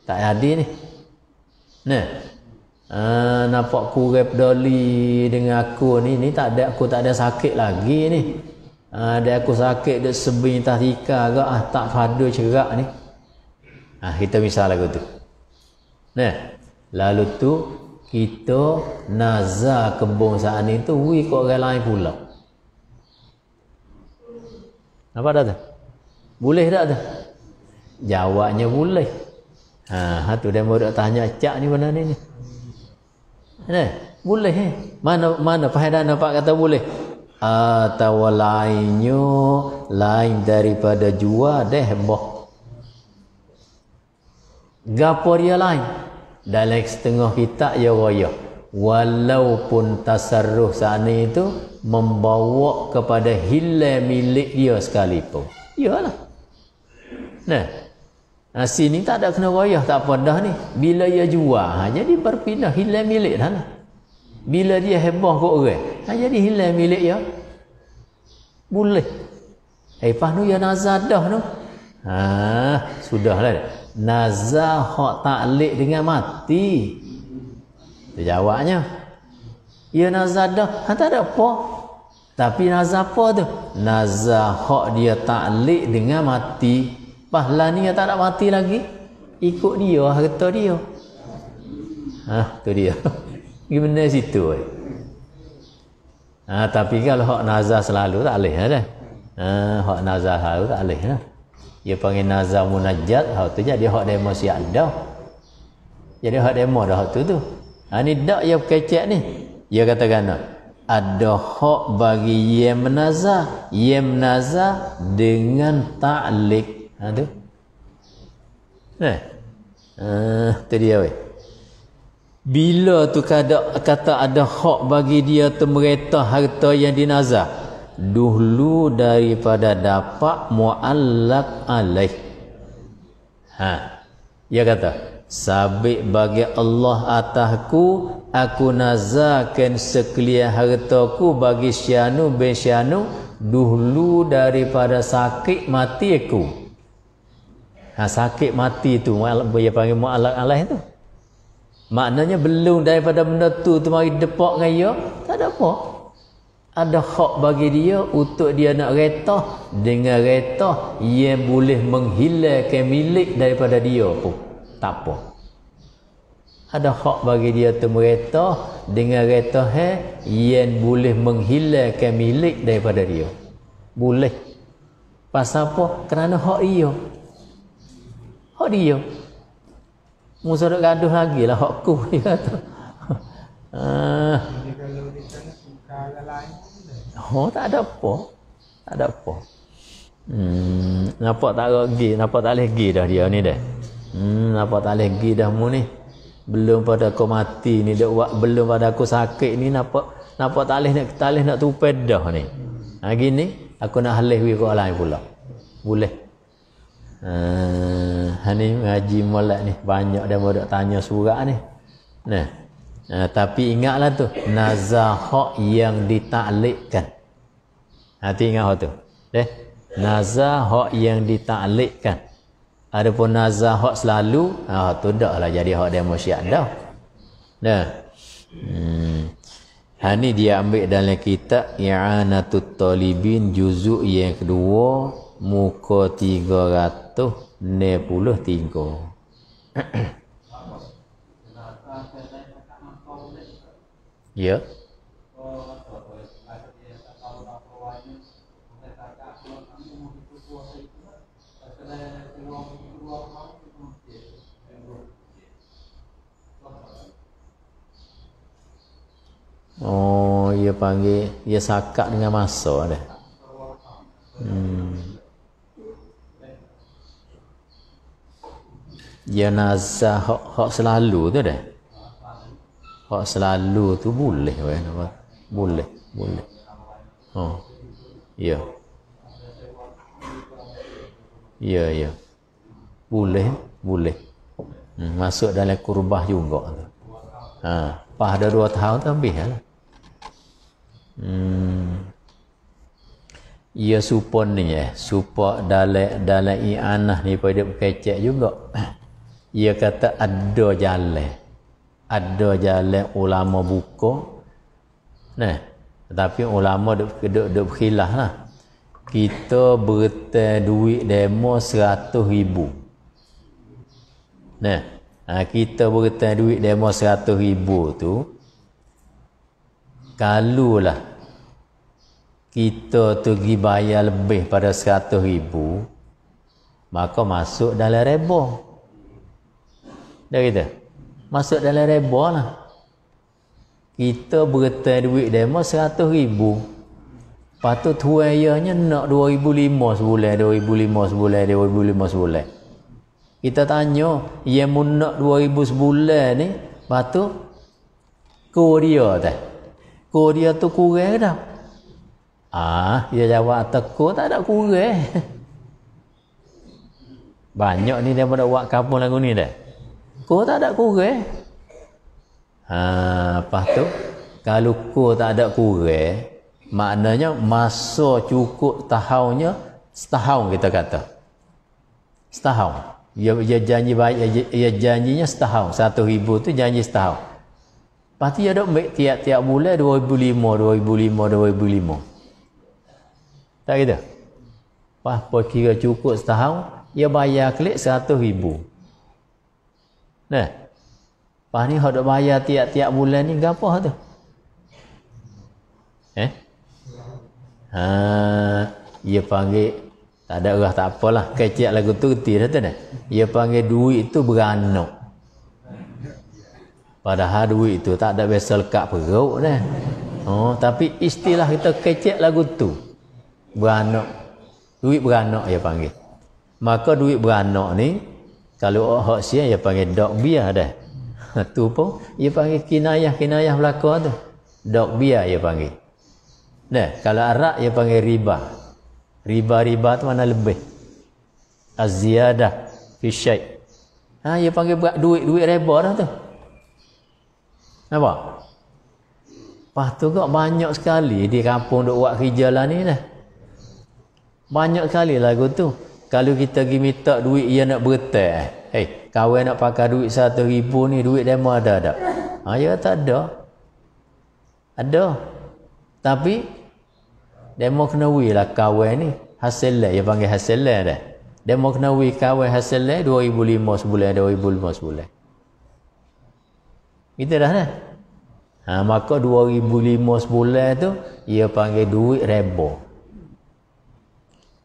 Tak jadi ni. Nah. Uh, nampak kurang peduli dengan aku ni. Ni tak ada aku tak ada sakit lagi ni. Uh, ada aku sakit dek sebintah tika agak ah tak fadu cerak ni. Ah kita misal lagu tu. Nah. Lalu tu kita nazar kebun saat ni tu we kok orang lain pula. Nampak tak tu? Boleh tak tu? Jawabnya boleh. Ha, tu dia baru tanya cak ni mana ni ni. Nah, boleh eh. Mana mana faedah nampak kata boleh. Atau lainnya lain daripada jual dah heboh. Gapo dia lain? Dalam setengah kitab ya roya. Walaupun tasarruh saat ni itu membawa kepada hilal milik dia sekalipun. Iyalah. Nah. Nah sini tak ada kena royah tak apa dah ni. Bila dia jual, ha, jadi berpindah hilal milik dah lah. Bila dia hebah kat orang, ha, jadi hilal milik dia. Boleh. Eh panu ya nazar dah tu. Ha, sudahlah. Nazar hak taklif dengan mati. Itu jawabnya. Ya nazar dah, tak ada apa. Tapi nazar apa tu? Nazar hak dia taklik dengan mati. Pahala ni tak ada mati lagi. Ikut dia, harta dia. Ha, tu dia. Gimana situ? Eh? Ha, tapi kalau hak nazar selalu tak boleh dah. Ha, hak nazar selalu tak boleh dah. Dia panggil nazar munajat, hak tu jadi hak demo siap dah. Jadi hak demo dah hak tu tu. Ha ni dak dia kecek ni. Dia kata gana ada hak bagi ia menazar, ia menazar dengan ta'liq. Ha tu. Nah. Ah, tu dia weh. Bila tu kada kata ada hak bagi dia temerintah harta yang dinazar, dulu daripada dapat muallaq alaih. Ha. Dia kata, sabik bagi Allah atahku, aku nazarkan sekalian hartaku bagi syanu bin syanu dulu daripada sakit mati aku. Ha, sakit mati tu dia panggil mu'alak alaih tu. Maknanya belum daripada benda tu tu mari depak dengan dia, tak ada apa. Ada hak bagi dia untuk dia nak retah dengan retah yang boleh menghilangkan milik daripada dia pun. Tak apa. Ada hak bagi dia tu meretah dengan retah yang boleh menghilangkan milik daripada dia. Boleh. Pasal apa? Kerana hak dia. Hak dia. Musuh duk gaduh lagi lah hak ku dia kata. Ah. Oh, tak ada apa. Tak ada apa. Hmm, nampak tak lagi, nampak tak leh gi dah dia ni dah. Hmm, nampak tak leh gi dah mu ni. Belum pada aku mati ni, belum pada aku sakit ni, nampak nampak tak alih nak talih nak tupai dah ni. Ha gini, aku nak halih wi kau lain pula. Boleh. Ha ni ngaji molek ni banyak dia bodak tanya surat ni. Nah. Ha, tapi ingatlah tu, nazar hak yang ditaklikkan. Hati ingat hak tu. Deh. Nazar hak yang ditaklikkan. Adapun nazar hak selalu, ha tu daklah jadi hak demo syiah dah. Nah. Hmm. Ha ni dia ambil dalam kitab I'anatut Talibin juzuk yang kedua muka tiga ratus sembilan puluh tiga. Ya. Oh, dia panggil dia sakat dengan masa dah. Hmm. Dia nazar hak, hak selalu tu dah. Hak selalu tu boleh weh apa? Boleh, boleh. Oh. Ya. Ya, ya. Boleh, boleh. Hmm, masuk dalam kurbah juga tu. Ha, pas dah dua tahun tu habis lah. Hmm. Ya supon ni eh, supon dalam dalam i'anah ni pada berkecek juga. Ia kata ada jalan. Ada jalan ulama buka. Nah, tapi ulama duk duk duk berkhilaf lah. Kita berhutang duit demo seratus ribu. Nah, kita berhutang duit demo seratus ribu tu kalulah kita tu pergi bayar lebih pada seratus ribu, maka masuk dalam riba. Dah kita? Masuk dalam riba lah. Kita berhutang duit demo seratus ribu. Lepas tu tuan ianya nak dua ribu lima sebulan, dua ribu lima sebulan, dua ribu lima sebulan. Kita tanya, ia mu nak dua ribu sebulan ni, lepas tu, kau dia tak? Kau dia tu kurang dah. Ah, dia jawab teko tak ada kurang. Banyak ni dia pada buat kampung lagu ni dah. Kau tak ada kurang. Ha, lepas tu kalau kau tak ada kurang, maknanya masa cukup tahunnya setahun kita kata. Setahun. Dia, dia janji baik, dia janjinya setahun. Satu ribu tu janji setahun. Pasti ada tiap-tiap bulan dua ribu lima, dua ribu lima, dua ribu lima. Tak gitu? Wah, kira cukup setahun, ia bayar klik seratus ribu. Nah, lepas ni hak dok bayar tiap-tiap bulan ni gapo tu? Eh? Ha, dia panggil tak ada rah tak apalah. Kecil lagu tu reti dah tu dah. Dia panggil duit tu beranak. Padahal duit tu tak ada biasa lekat perut dah. Oh, tapi istilah kita kecil lagu tu. Beranak. Duit beranak dia panggil. Maka duit beranak ni kalau hak sia dia panggil dok biar dah. Tu pun dia panggil kinayah-kinayah belaka tu. Dok biar dia panggil. Nah, kalau arak dia panggil riba. Riba-riba tu mana lebih? Az-ziyadah fi syai'. Ha, dia panggil duit-duit riba dah tu. Nampak? Lepas tu kok banyak sekali di kampung duk buat kerja lah ni dah. Banyak sekali lagu tu. Kalau kita pergi minta duit dia nak bertek. Hei, kawan nak pakai duit satu ribu ni, duit demo ada tak? Ha, ya tak ada. Ada. Tapi, demo kenawi lah kawan ni. Hasil lah, dia panggil hasil lah dah. Demo kenawi kawan hasil lah dua ribu lima sebulan, dua ribu lima sebulan. Kita dah dah. Ha, maka dua ribu lima sebulan tu, dia panggil duit rebo.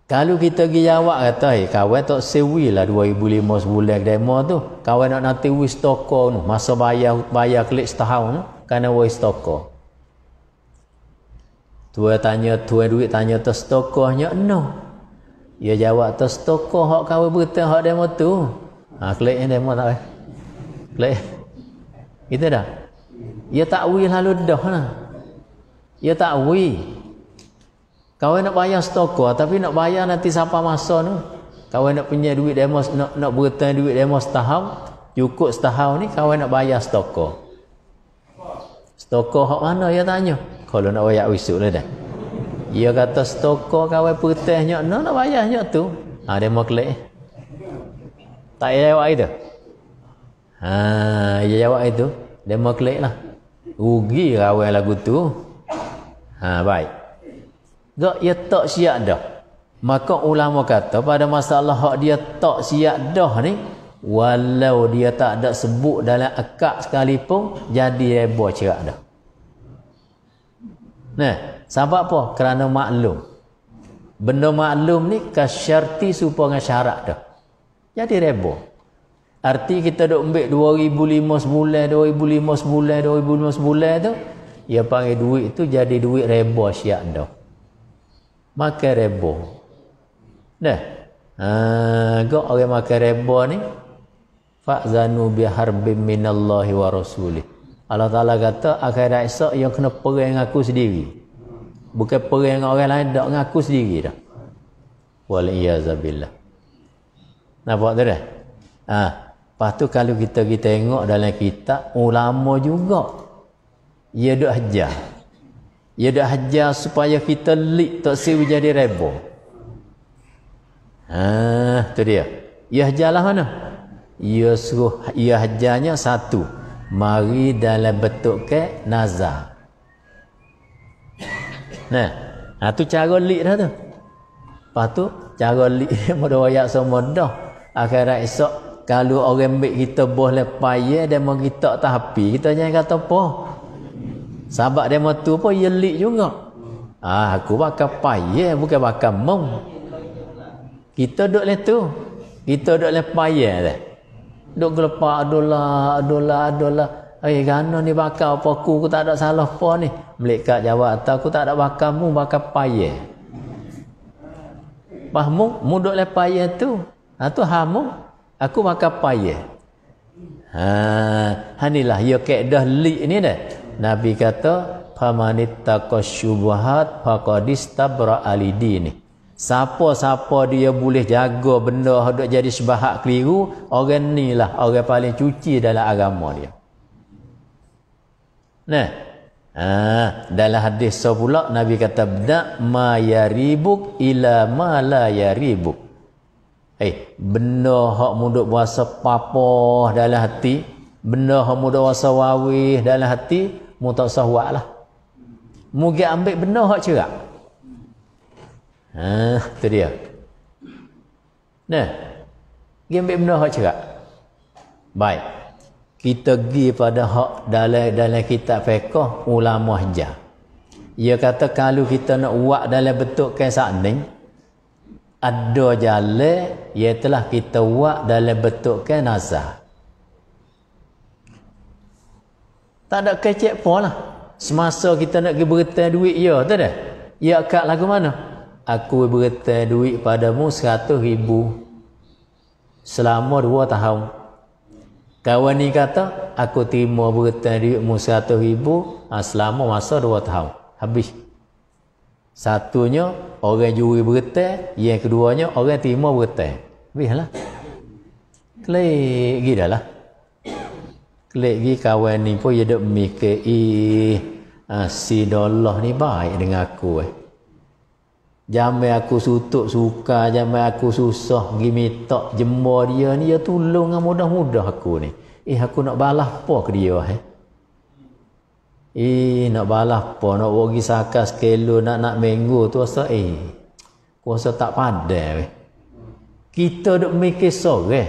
Kalau kita pergi jawab kata, hey, kawan tak sewi lah dua ribu lima sebulan demo tu. Kawan nak nanti wis toko tu. Masa bayar, bayar klik setahun tu, kerana wis toko. Tuan tanya, tuan duit tanya tu stokohnya, no. Dia jawab tu stokoh hak kawan berita hak demo tu. Ha, klik yang demo tak eh? Klik. Kita dah. Dia takwi lalu dah lah. Dia takwi. Kawan nak bayar stoker, tapi nak bayar nanti sampai masa tu. Kawan nak punya duit demo, nak, nak berhutang duit demo setahun, cukup setahun ni kawan nak bayar stoker. Stoker hak mana dia tanya? Kalau nak bayar wisuk lah dah. Dia kata stoker kawan perhutangnya, nak nak bayarnya tu. Ha, demo klik. Tak payah jawab itu. Ha, dia jawab itu. Demo klik lah. Rugi kawan lagu tu. Ha, baik. Gak ia tak siap dah. Maka ulama kata pada masalah hak dia tak siap dah ni, walau dia tak ada sebut dalam akad sekalipun, jadi reba cerak dah. Nah, sebab apa? Kerana maklum. Benda maklum ni kasyarti serupa dengan syarat dah. Jadi reba. Arti kita duk ambil dua ribu lima sebulan, dua ribu lima sebulan, dua ribu lima sebulan tu, dia panggil duit tu jadi duit reba siap dah. Makan reba. Dah. Ha, gak orang makan reba ni fa'zanu biharbin minallahi wa rasulih. Allah Taala kata akhirat esok yang kena perang dengan aku sendiri. Bukan perang dengan orang lain, dak dengan aku sendiri dah. Wal iyaz billah. Nampak tu dah? Ha, lepas tu kalau kita kita tengok dalam kitab ulama juga dia duk ajar. Ia dah hajar supaya kita lik tak siwi jadi rebo. Ha, tu dia. Ia hajarlah mana? Ia suruh, ia hajarnya satu. Mari dalam bentuk ke nazar. Nah, ha, tu cara lik dah tu. Lepas tu, cara lik dia mudah wayak semua dah. Akhirat esok, kalau orang ambil kita boleh payah dan mau kita tak happy, kita jangan kata apa. Sahabat demo tu pun ia lik juga. Ah, aku bakal payah bukan bakal mem. Kita duduk leh tu. Kita duduk leh payah leh. Duduk gelepak adolah adolah adolah. Eh gano ni bakal apa aku, aku tak ada salah apa ni. Malaikat jawab atau aku tak ada bakal mu bakal payah. Pahmu mu duduk leh payah tu. Ha tu hamu aku bakal payah. Ha hanilah ya kaedah lik ni dah. Nabi kata, "Famanit taqasyubahat faqadistabra alidini." Siapa-siapa dia boleh jaga benda hok dak jadi syubhat keliru, orang nilah orang paling cuci dalam agama dia. Nah, ah, dalam hadis so pula Nabi kata, "Bda ma yaribuk ila ma la yaribuk." Eh, benda hok munduk puasa papoh dalam hati, benda hamu dah wasawawih dalam hati mu tak sahwak lah. Mugi ambil benda hak cerak. Ha, tu dia. Nah, dia ambil benda hak cerak. Baik. Kita pergi pada hak dalam dalam kitab fiqh ulama ajar. Ia kata kalau kita nak buat dalam bentuk kain sarning, ada jalan ialah kita buat dalam bentuk kain nazar. Tak ada kecek pun lah. Semasa kita nak pergi bertai duit ya, tak ada? Ya akak lagu mana? Aku bertai duit padamu seratus ribu selama dua tahun. Kawan ni kata, aku terima bertai duitmu seratus ribu selama masa dua tahun. Habis. Satunya, orang juri bertai. Yang keduanya, orang terima bertai. Habislah. Klik gitu lah. Lagi kawan ni pun dia duk mikir, eh, si dolah ni baik dengan aku eh. Jamai aku sutuk suka, jamai aku susah pergi minta jemur dia ni, dia tolong dengan mudah-mudah aku ni. Eh, aku nak balas apa ke dia eh? Eh, nak balas apa, nak bagi sakas kelo, nak nak minggu tu rasa eh. Aku rasa tak pandai eh. Kita duk mikir sorang eh.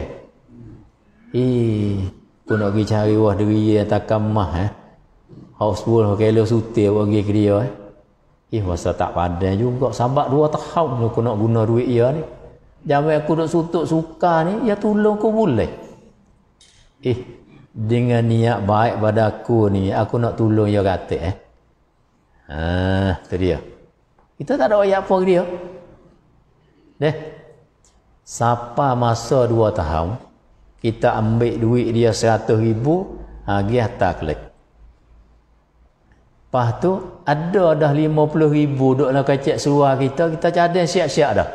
Eh, aku nak pergi cari wah diri yang takkan mah eh. Houseful kalau sutir pergi ke dia eh. Eh masa tak pandai juga. Sahabat dua tahun aku nak guna duit dia ni. Jangan aku nak sutuk suka ni. Ya tolong aku boleh. Eh dengan niat baik pada aku ni. Aku nak tolong dia kata eh. Haa tu dia. Kita tak ada ayat apa ke dia. Deh. Sapa masa dua tahun. Kita ambil duit dia seratus ribu, ha, dia hantar klik. Lepas tu, ada dah lima puluh ribu duduk dalam kecek seluar kita, kita cadang siap-siap dah.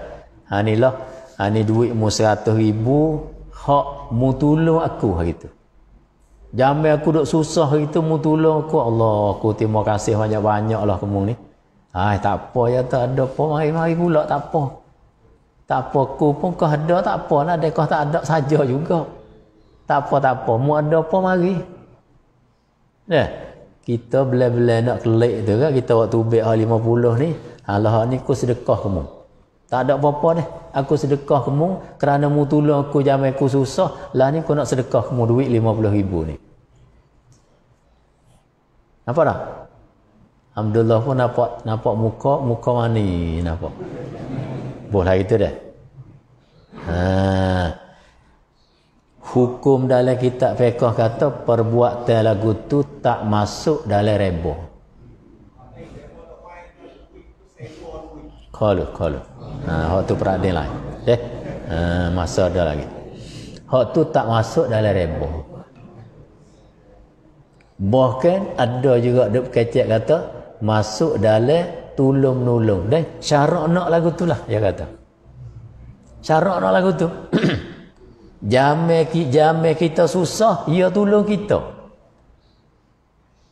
Ha, ni lah, ha, ni duit mu seratus ribu, hak mu tolong aku hari tu. Jamai aku duduk susah hari tu, mu tolong aku. Allah, aku terima kasih banyak-banyak lah kamu ni. Ha, tak apa ya, tak ada apa, mari-mari pula tak apa. Tak apa aku pun kau ada tak apa lah. Dia kau tak ada saja juga. Tak apa, tak apa. Mu ada apa mari. Nah, kita belai-belai nak kelik tu kan. Kita waktu ubik lima puluh ni. Alah ni aku sedekah kamu. Tak ada apa-apa ni. Aku sedekah kamu kerana mu tolong aku jamai aku susah. Lah ni aku nak sedekah kamu duit lima puluh ribu ni. Nampak tak? Alhamdulillah pun nampak, nampak muka. Muka mani nampak. Boleh hari tu dah. Ha. Hukum dalam kitab fiqh kata perbuatan lagu tu tak masuk dalam riba. Kalau kalau. Ha hak tu peradil lain. Deh. Ha masa ada lagi. Hak tu tak masuk dalam riba. Bahkan ada juga duk kecek kata masuk dalam tolong-nolong. Dan syarak nak lagu tu lah. Dia kata syarak nak lagu tu jamai, jamai kita susah, ia tolong kita.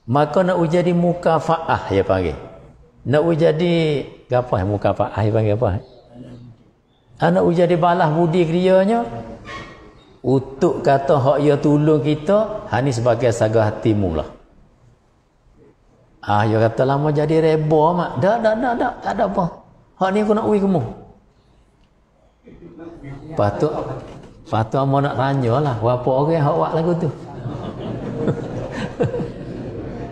Maka nak jadi mukafa'ah dia panggil. Nak jadi apa yang mukafa'ah dia panggil apa? Nak jadi balas budi krianya. Untuk kata hak ia tolong kita, hani sebagai saga hatimu lah. Ah, dia kata lama jadi reba mak. Dah, dah, dah, dah. Tak ada apa. Hak ni aku nak ui kamu. Patut, patut aku nak tanya lah. Berapa orang hak buat lagu tu?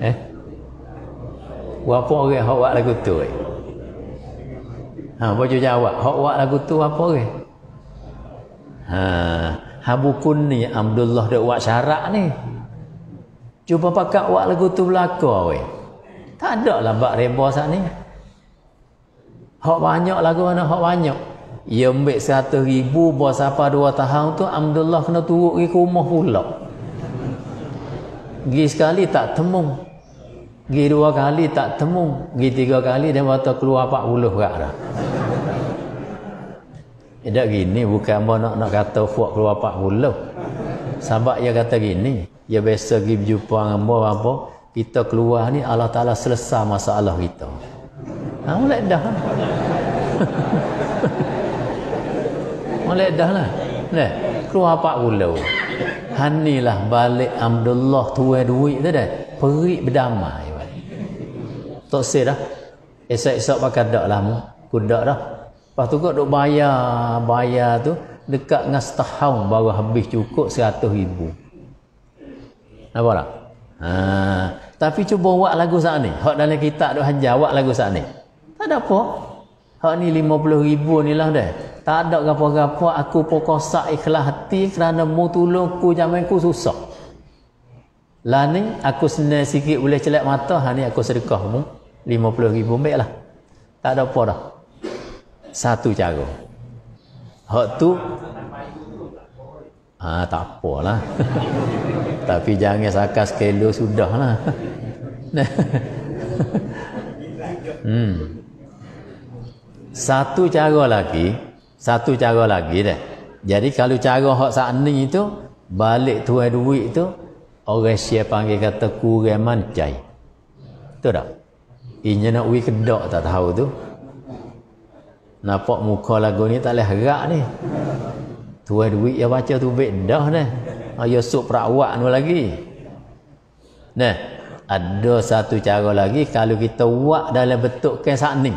eh? Berapa orang hak buat lagu tu? Eh? Ha, baju jawab. Hak buat lagu tu berapa orang? Ha, habukun ni Abdullah duk buat syarat ni. Cuba pakat buat lagu tu belakang weh. Tak ada lah bak reba saat ni. Hak banyak lagu mana hak banyak. Ia ambil seratus ribu bos apa dua tahun tu Alhamdulillah kena turut pergi ke rumah pula. Pergi sekali tak temu. Pergi dua kali tak temu. Pergi tiga kali dia baru keluar empat puluh kat dah. Eh dah gini bukan nak nak kata fuak keluar empat puluh. Sebab dia kata gini. Dia biasa pergi berjumpa dengan apa-apa. Kita keluar ni Allah Ta'ala selesai masalah kita. Ha, mulai dah lah. mulai dah lah. Nah, keluar empat puluh. Hanilah balik Abdullah tua duit tu dah. Perik berdamai. Tak seh dah. Esok-esok pakai dak lah mu. Kudak dah. Lepas tu kau duk bayar. Bayar tu dekat dengan setahun baru habis cukup seratus ribu. Nampak tak? Haa. Tapi cuba buat lagu saat ni. Hak dalam kitab duk hajar buat lagu saat ni. Tak ada apa. Hak ni lima puluh ribu ni lah dah. Tak ada apa-apa. Aku pokosak ikhlas hati kerana mu tolong ku jamin ku susah. Lah ni aku senang sikit boleh celak mata. Ha ni aku sedekah mu. Lima puluh ribu baik lah. Tak ada apa dah. Satu cara. Hak tu ha, tak apalah. Tapi jangan sakas kelo sudah lah. hmm. Satu cara lagi. Satu cara lagi dah. Jadi kalau cara hak saat ni tu balik tuan duit tu, orang Syia panggil kata kurang mancai. Betul tak? Inya nak ui kedak tak tahu tu. Nampak muka lagu ni tak boleh harap ni. Tuan duit yang baca tu bedah dah. Ayah sok perawak ni lagi. Nah, ada satu cara lagi kalau kita buat dalam bentuk kain saat ni.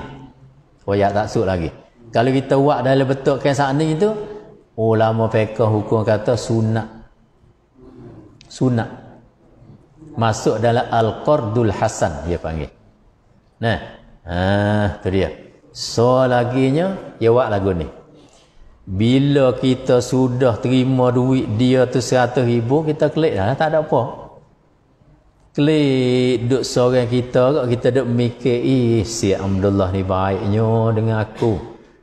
Royak tak sok lagi. Kalau kita buat dalam bentuk kain saat ni tu, ulama fiqh hukum kata sunat. Sunat. Masuk dalam al-qardul hasan dia panggil. Nah, ah tu dia. So laginya dia buat lagu ni. Bila kita sudah terima duit dia tu seratus ribu, kita klik dah, tak ada apa. Klik duk seorang kita, kita duk mikir, eh si Abdullah ni baiknya dengan aku.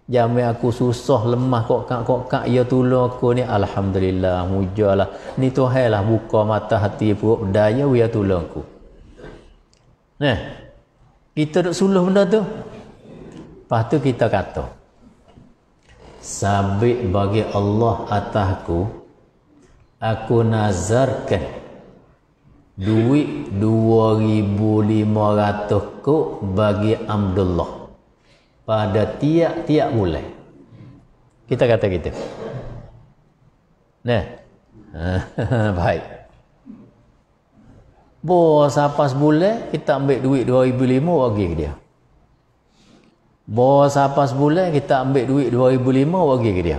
Jamin aku susah lemah kokak-kokak dia tolong aku ni. Alhamdulillah, mujalah. Ni Tuhan lah buka mata hati perut daya dia tolong aku. Nah, kita duk suluh benda tu. Lepas tu kita kata, sabit bagi Allah atasku, aku nazarkan duit dua ribu lima ratus kok bagi Abdullah pada tiap-tiap bulan. Kita kata gitu. Nah, baik. Bos apa sebulan kita ambil duit dua ribu lima ratus bagi dia. Bos apa sebulan kita ambil duit dua ribu lima bagi ke dia.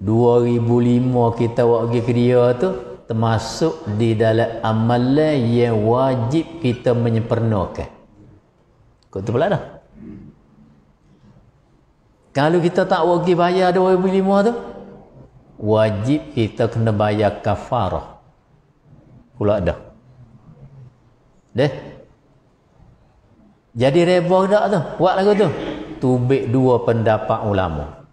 dua ribu lima kita bagi ke dia tu termasuk di dalam amalan yang wajib kita menyempurnakan. Kau tu pula dah. Kalau kita tak bagi bayar dua ribu lima tu, wajib kita kena bayar kafarah. Pula dah. Deh. Jadi reboh tak tu? Buat lagu tu? Tubik dua pendapat ulama.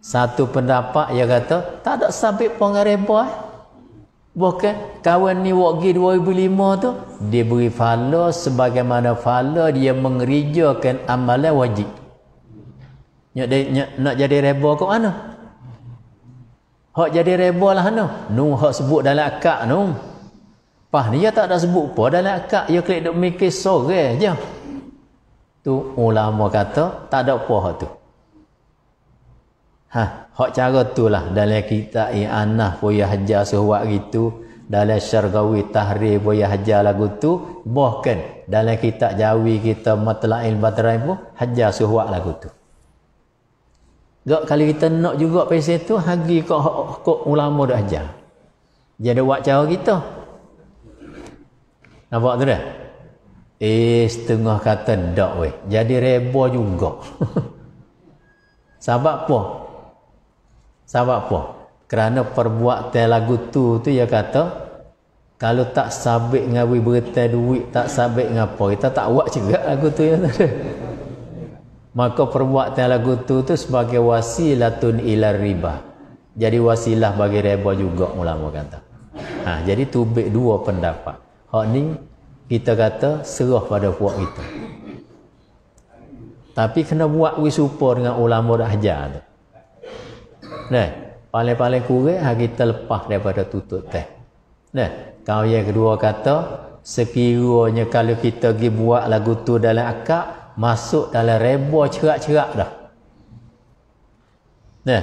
Satu pendapat yang kata, tak ada sabit pengar reboh. Eh? Bukan, kawan ni wakil dua ribu lima tu, dia beri fala sebagaimana fala dia mengerijakan amalan wajib. Nak, nak, nak jadi reboh ke mana? Hak jadi reboh lah mana? No, hak sebut dalam akak no. Pah ni dia tak ada sebut pun dalam akak. Dia klik duk mikir sore je. Tu ulama kata tak ada apa hak tu. Ha, hak cara tu lah dalam kitab i'anah pun dia hajar suhuat gitu. Dalam syargawi tahrir pun dia hajar lagu tu. Bahkan dalam kitab jawi kita matla'il batrain pun hajar suhuat lagu tu. Gak kalau kita nak juga pesan tu hagi kok kok ulama dah hajar. Dia ada buat cara kita. Nampak tu dah? Eh, setengah kata dak weh. Jadi reboh juga. Sebab apa? Sebab apa? Kerana perbuatan lagu tu tu dia kata kalau tak sabit ngawi berita duit, tak sabit ngapa, kita tak buat juga lagu tu ya. Maka perbuatan lagu tu tu sebagai wasilatun ila riba. Jadi wasilah bagi reboh juga ulama kata. Ha, jadi tubik dua pendapat. Hak ni kita kata serah pada puak kita. Tapi kena buat we support dengan ulama dah ajar tu. Nah, paling-paling kurang hak kita lepas daripada tutut teh. Nah, kau yang kedua kata sekiranya kalau kita pergi buat lagu tu dalam akak masuk dalam reba cerak-cerak dah. Nah,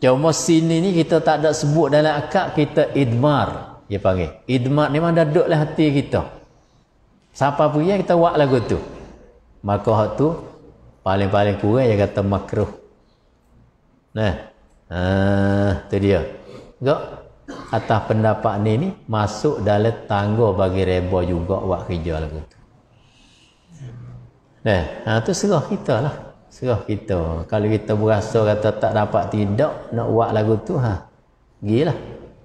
Cuma sini ni kita tak ada sebut dalam akad, kita idmar. Dia panggil. Idmar ni memang duduklah hati kita. Siapa punya kita buat lagu tu. Maka hak tu paling-paling kurang dia kata makruh. Nah. Ah, tu dia. Gak atas pendapat ni ni masuk dalam tangga bagi reba juga buat kerja lagu tu. Nah, ha, tu serah kita lah. Serah kita. Kalau kita berasa kata tak dapat tidak nak buat lagu tu, ha, gilah.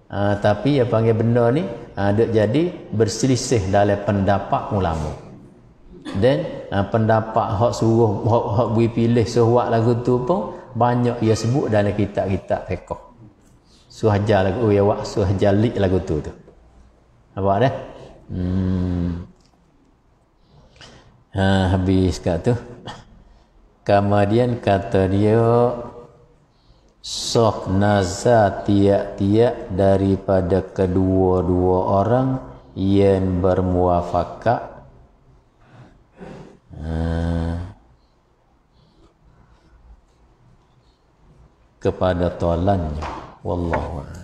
Ha, tapi yang panggil benda ni ha, duk jadi berselisih dalam pendapat ulama. Dan ha, pendapat hak suruh hak, hak bui pilih suruh buat lagu tu pun banyak dia sebut dalam kitab-kitab fiqh. Suruh ajar lagu, oh ya wak suruh ajar lik lagu tu tu. Nampak dah? Hmm. Ha, habis kat tu. Kemudian kata dia sok nazar tiak-tiak daripada kedua-dua orang yang bermuafakat. Ha, kepada tolannya. Wallahu a'lam.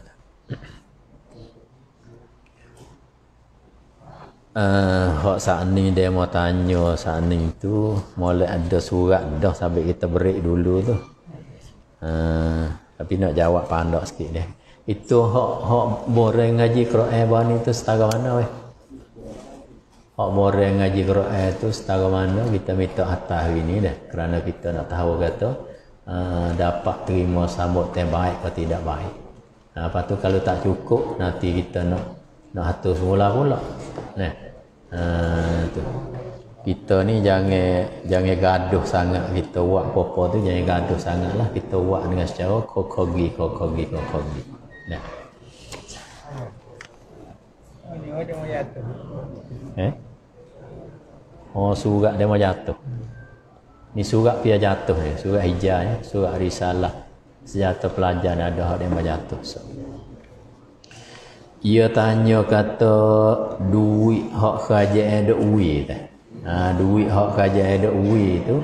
Uh, hak saat ni dia mau tanya saat ni tu mulai ada surat dah sampai kita break dulu tu uh, tapi nak jawab pandak sikit dia itu hak hak boreng ngaji Quran bah ni tu setara mana weh hak boreng ngaji Quran tu setara mana kita minta atas hari ni dah kerana kita nak tahu kata uh, dapat terima sambut yang baik atau tidak baik uh, lepas tu kalau tak cukup nanti kita nak nak atur semula pula. Nah. Uh, tu. Kita ni jangan jangan gaduh sangat. Kita buat apa-apa tu jangan gaduh sangatlah. Kita buat dengan secara kokogi kokogi kokogi. Nah. Ini oh, dia mau jatuh. Eh? Oh surat dia mau jatuh. Ni surat dia jatuh ni, surat hijau ni, surat risalah sejahtera pelajar ada hak dia mau jatuh. So. Ia tanya kata duit hak kerajaan ada uwi tak? Ha, duit hak kerajaan ada uwi tu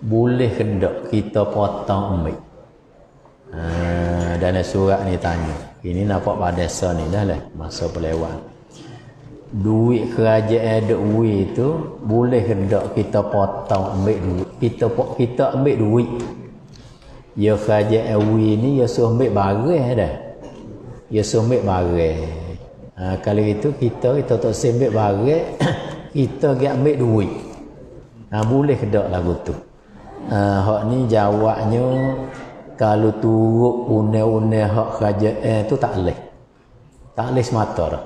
boleh hendak kita potong ambil. Ha, dalam surat ni tanya. Ini nampak pada masa ni dah lah masa pelewat. Duit kerajaan ada uwi tu boleh hendak kita potong ambil duit. Kita kita ambil duit. Ya kerajaan uwi ni ya suruh ambil barang dah. Ya sumbik barang. Ha, kalau itu kita kita tak sumbik barang, kita gi ambil duit. Ha, boleh ke dak lagu tu? Ha, hak ni jawabnya kalau turut undang-undang hak kerajaan tu tak leh. Tak leh semata dah.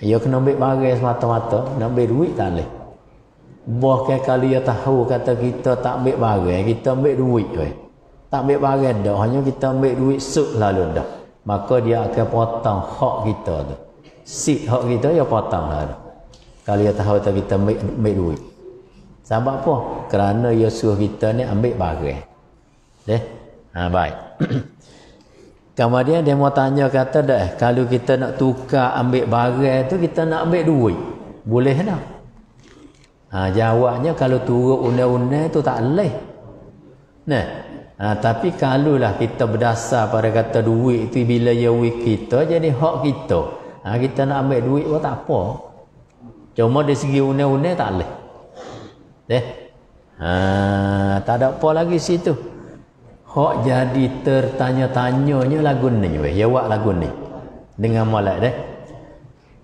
Ya kena ambil barang semata-mata, nak ambil duit tak leh. Bahkan kalau dia tahu kata kita tak ambil barang, kita ambil duit weh. Tak ambil barang dah, hanya kita ambil duit suk lalu dah. Maka dia akan potong hak kita tu. Sik hak kita dia potong lah tu. Kalau dia tahu tu kita ambil, ambil duit. Sebab apa? Kerana dia suruh kita ni ambil barang. Deh. Ha baik. Kemudian dia mau tanya kata dah kalau kita nak tukar ambil barang tu kita nak ambil duit. Boleh tak? Ha jawabnya kalau turut undang-undang tu tak boleh. Nah. Ha, tapi kalau lah kita berdasar pada kata duit tu bila ya duit kita jadi hak kita ha, kita nak ambil duit pun tak apa cuma dari segi undang-undang tak boleh eh? Ha, tak ada apa lagi situ hak jadi tertanya-tanyanya lagu ni ya buat lagu ni dengan malak deh.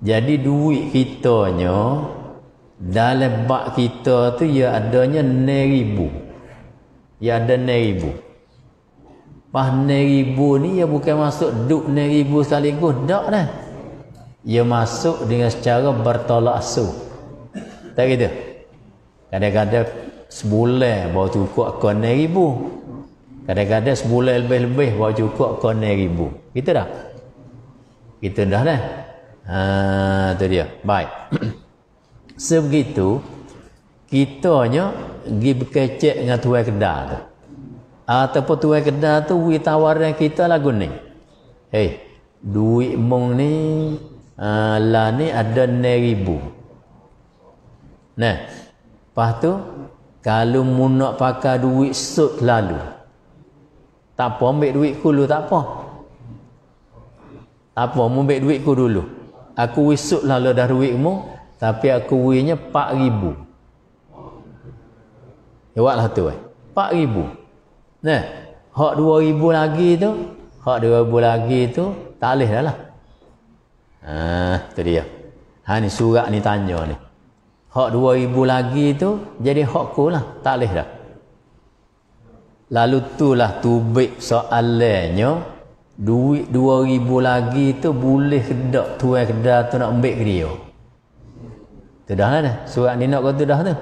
Jadi duit kitanya dalam bak kita tu ya adanya neribu ya ada neribu Pah neribu ni ya bukan masuk duk neribu sekaligus tak dah. Ya masuk dengan secara bertolak asuh. Tak gitu. Kadang-kadang sebulan baru cukup kau neribu. Kadang-kadang sebulan lebih-lebih baru cukup kau neribu. Gitu dah. Gitu dah dah. Ha tu dia. Baik. Sebegitu kitanya pergi berkecek dengan tuan kedai tu. Ataupun tuan kedai tu we tawaran kita lagu ni. Hei, duit mung ni uh, la ni ada neribu. Nah. Lepas tu kalau mu nak pakai duit sud lalu. Tak apa, ambil duitku dulu, tak apa. Tak apa, ambil duitku dulu. Aku wisut lah dah duitmu, tapi aku winya empat ribu. Jawablah tu eh. empat ribu. Nah, hak dua ribu lagi tu, hak dua ribu lagi tu, tak alih dah lah. Ah, tu dia. Ha ni surat ni tanya ni. Hak dua ribu lagi tu jadi hakku lah, tak alih dah. Lalu itulah tubik soalannya, duit dua ribu lagi tu boleh kedak tuan kedah tu nak ambil ke dia. Tu dah lah dah. Surat ni nak kata dah tu.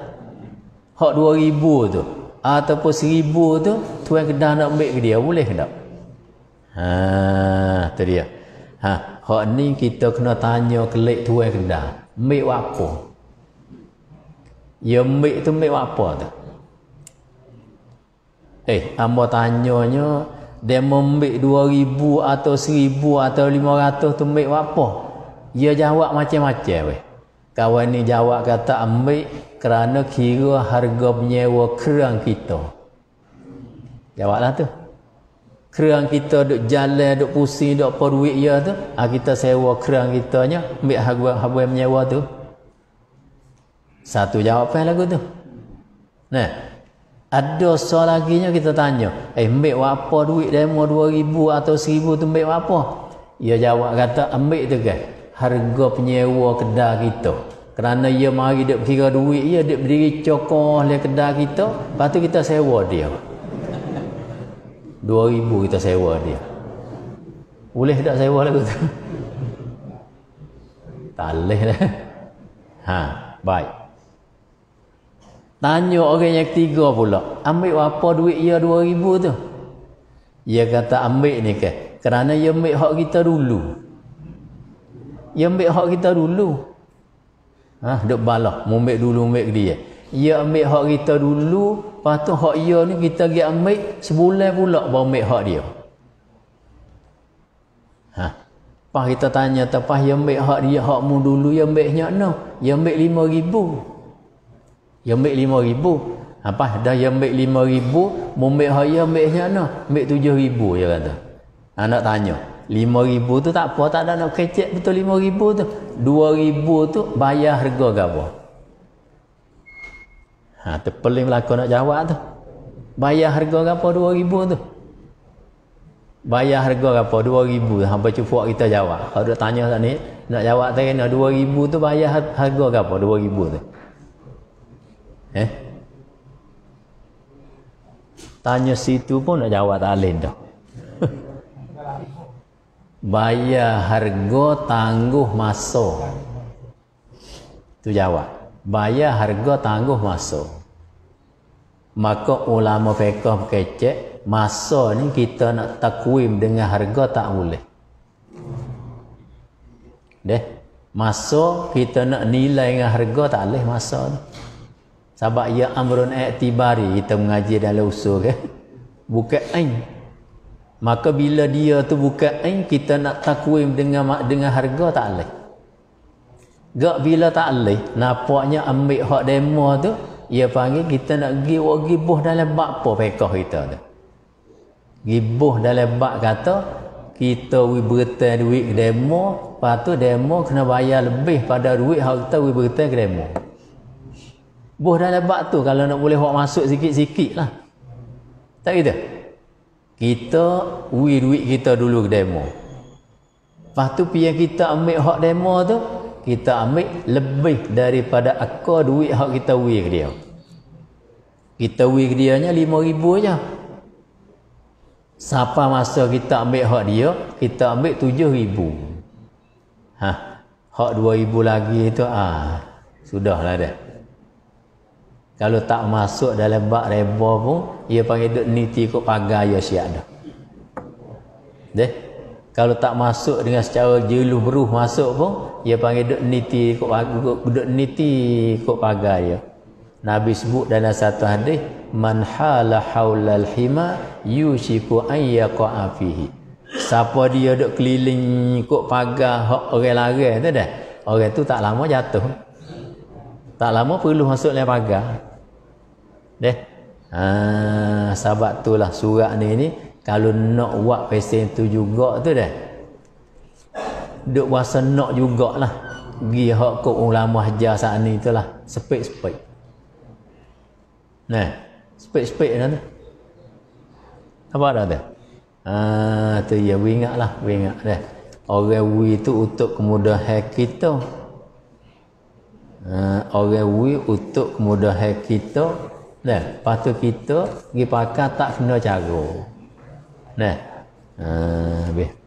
Hak dua ribu tu ataupun seribu tu tuan kedah nak ambil ke dia boleh ke tak? Ha, tu dia. Ha, hak ni kita kena tanya kelik tuan kedah. Ambil apa? Ya ambil tu ambil apa tu? Eh, ambo tanyanya dia ambil dua ribu atau seribu atau lima ratus tu ambil apa? Dia jawab macam-macam weh. Kawan ni jawab kata ambil kerana kira harga penyewa kerang kita. Jawablah tu. Kerang kita duk jalan, duk pusing, duk apa duit dia tu, ah kita sewa kerang kitanya, ambil harga harga menyewa tu. Satu jawapan lagu tu. Nah, ada soal lagi nya kita tanya, eh ambil apa duit demo dua ribu atau seribu tu ambil apa? Dia jawab kata ambil tu kan harga penyewa kedai kita. Kerana dia mari dia kira duit dia dia berdiri cokoh le kedai kita, lepas tu kita sewa dia. dua ribu kita sewa dia. Boleh tak sewa lagu tu? Tak boleh dah. Ha, baik. Tanya orang yang ketiga pula, ambil apa duit ia dua ribu tu? Ia kata ambil ni ke? Kerana ia ambil hak kita dulu. Ia ambil hak kita dulu. Ah, ha, dok balah, ambil dulu ambil dia. Ia ambil hak kita dulu, lepas tu hak ia ni kita gi ambil sebulan pula baru ambil hak dia. Ha, pas kita tanya, "Tapah ia ambil hak dia, hakmu dulu ia ambil nyak no? Ia ambil lima ribu." Dia ambil lima ribu. Apa? Dah dia ambil lima ribu. Ambil saya ambil sana. Ambil tujuh ribu dia kata. Anak tanya. Lima ribu tu tak apa. Tak ada nak kecek betul lima ribu tu. Dua ribu tu bayar harga ke apa? Ha, terpeling belakang nak jawab tu. Bayar harga ke apa dua ribu tu? Bayar harga ke apa dua ribu? Sampai cukup kita jawab. Kalau dia tanya tak ni. Nak jawab tak kena dua ribu tu bayar harga ke apa dua ribu tu? Eh? Tanya situ pun nak jawab tak alin dah. Bayar harga tangguh masa. Tu jawab. Bayar harga tangguh masa. Maka ulama fiqh kecek masa ni kita nak takwim dengan harga tak boleh. Deh, masa kita nak nilai dengan harga tak boleh masa ni. Sebab ia amrun i'tibari kita mengaji dalam usul kan? Bukan ain. Maka bila dia tu bukan ain kita nak takwim dengan dengan harga tak boleh. Gak bila tak boleh, nampaknya ambil hak demo tu, ia panggil kita nak gi gibuh dalam bab apa fiqh kita tu. Gibuh dalam bab kata kita we bertai duit demo, lepas tu demo kena bayar lebih pada duit hak kita we bertai ke demo. Buh dalam bak tu kalau nak boleh hok masuk sikit-sikit lah. Tak gitu? Kita ui duit kita dulu ke demo. Lepas tu pihak kita ambil hak demo tu, kita ambil lebih daripada akar duit hak kita ui ke dia. Kita ui ke dia nya lima ribu je. Sampai masa kita ambil hak dia, kita ambil tujuh ribu. Ha, hak dua ribu lagi tu ah sudahlah dah. Kalau tak masuk dalam bak reba pun, ia panggil duk niti kok pagar ya syiak dah. Deh. Kalau tak masuk dengan secara jeluh beruh masuk pun, ia panggil duk niti kok duk niti kok pagar ya. Nabi sebut dalam satu hadis, man hala haulal hima yushiku ay yaqa fihi. Siapa dia duk keliling kok pagar hak orang larang tu dah. Orang tu tak lama jatuh. Tak lama perlu masuk dalam pagar. Deh. Ha, sahabat itulah surat ni ni Kalau nak buat pesen tu juga tu dah. Duk puasa nak jugalah. Pergi hak ke ulama hajar saat ni tu lah. Sepik-sepik. Nah, sepik-sepik dah tu. Apa dah tu? Haa, tu ya, we ingat lah. We ingat dah. Orang we tu untuk kemudahan kita. Haa, orang we untuk kemudahan kita. Nah, lepas tu kita pergi pakai tak kena cara. Nah, haa, habis.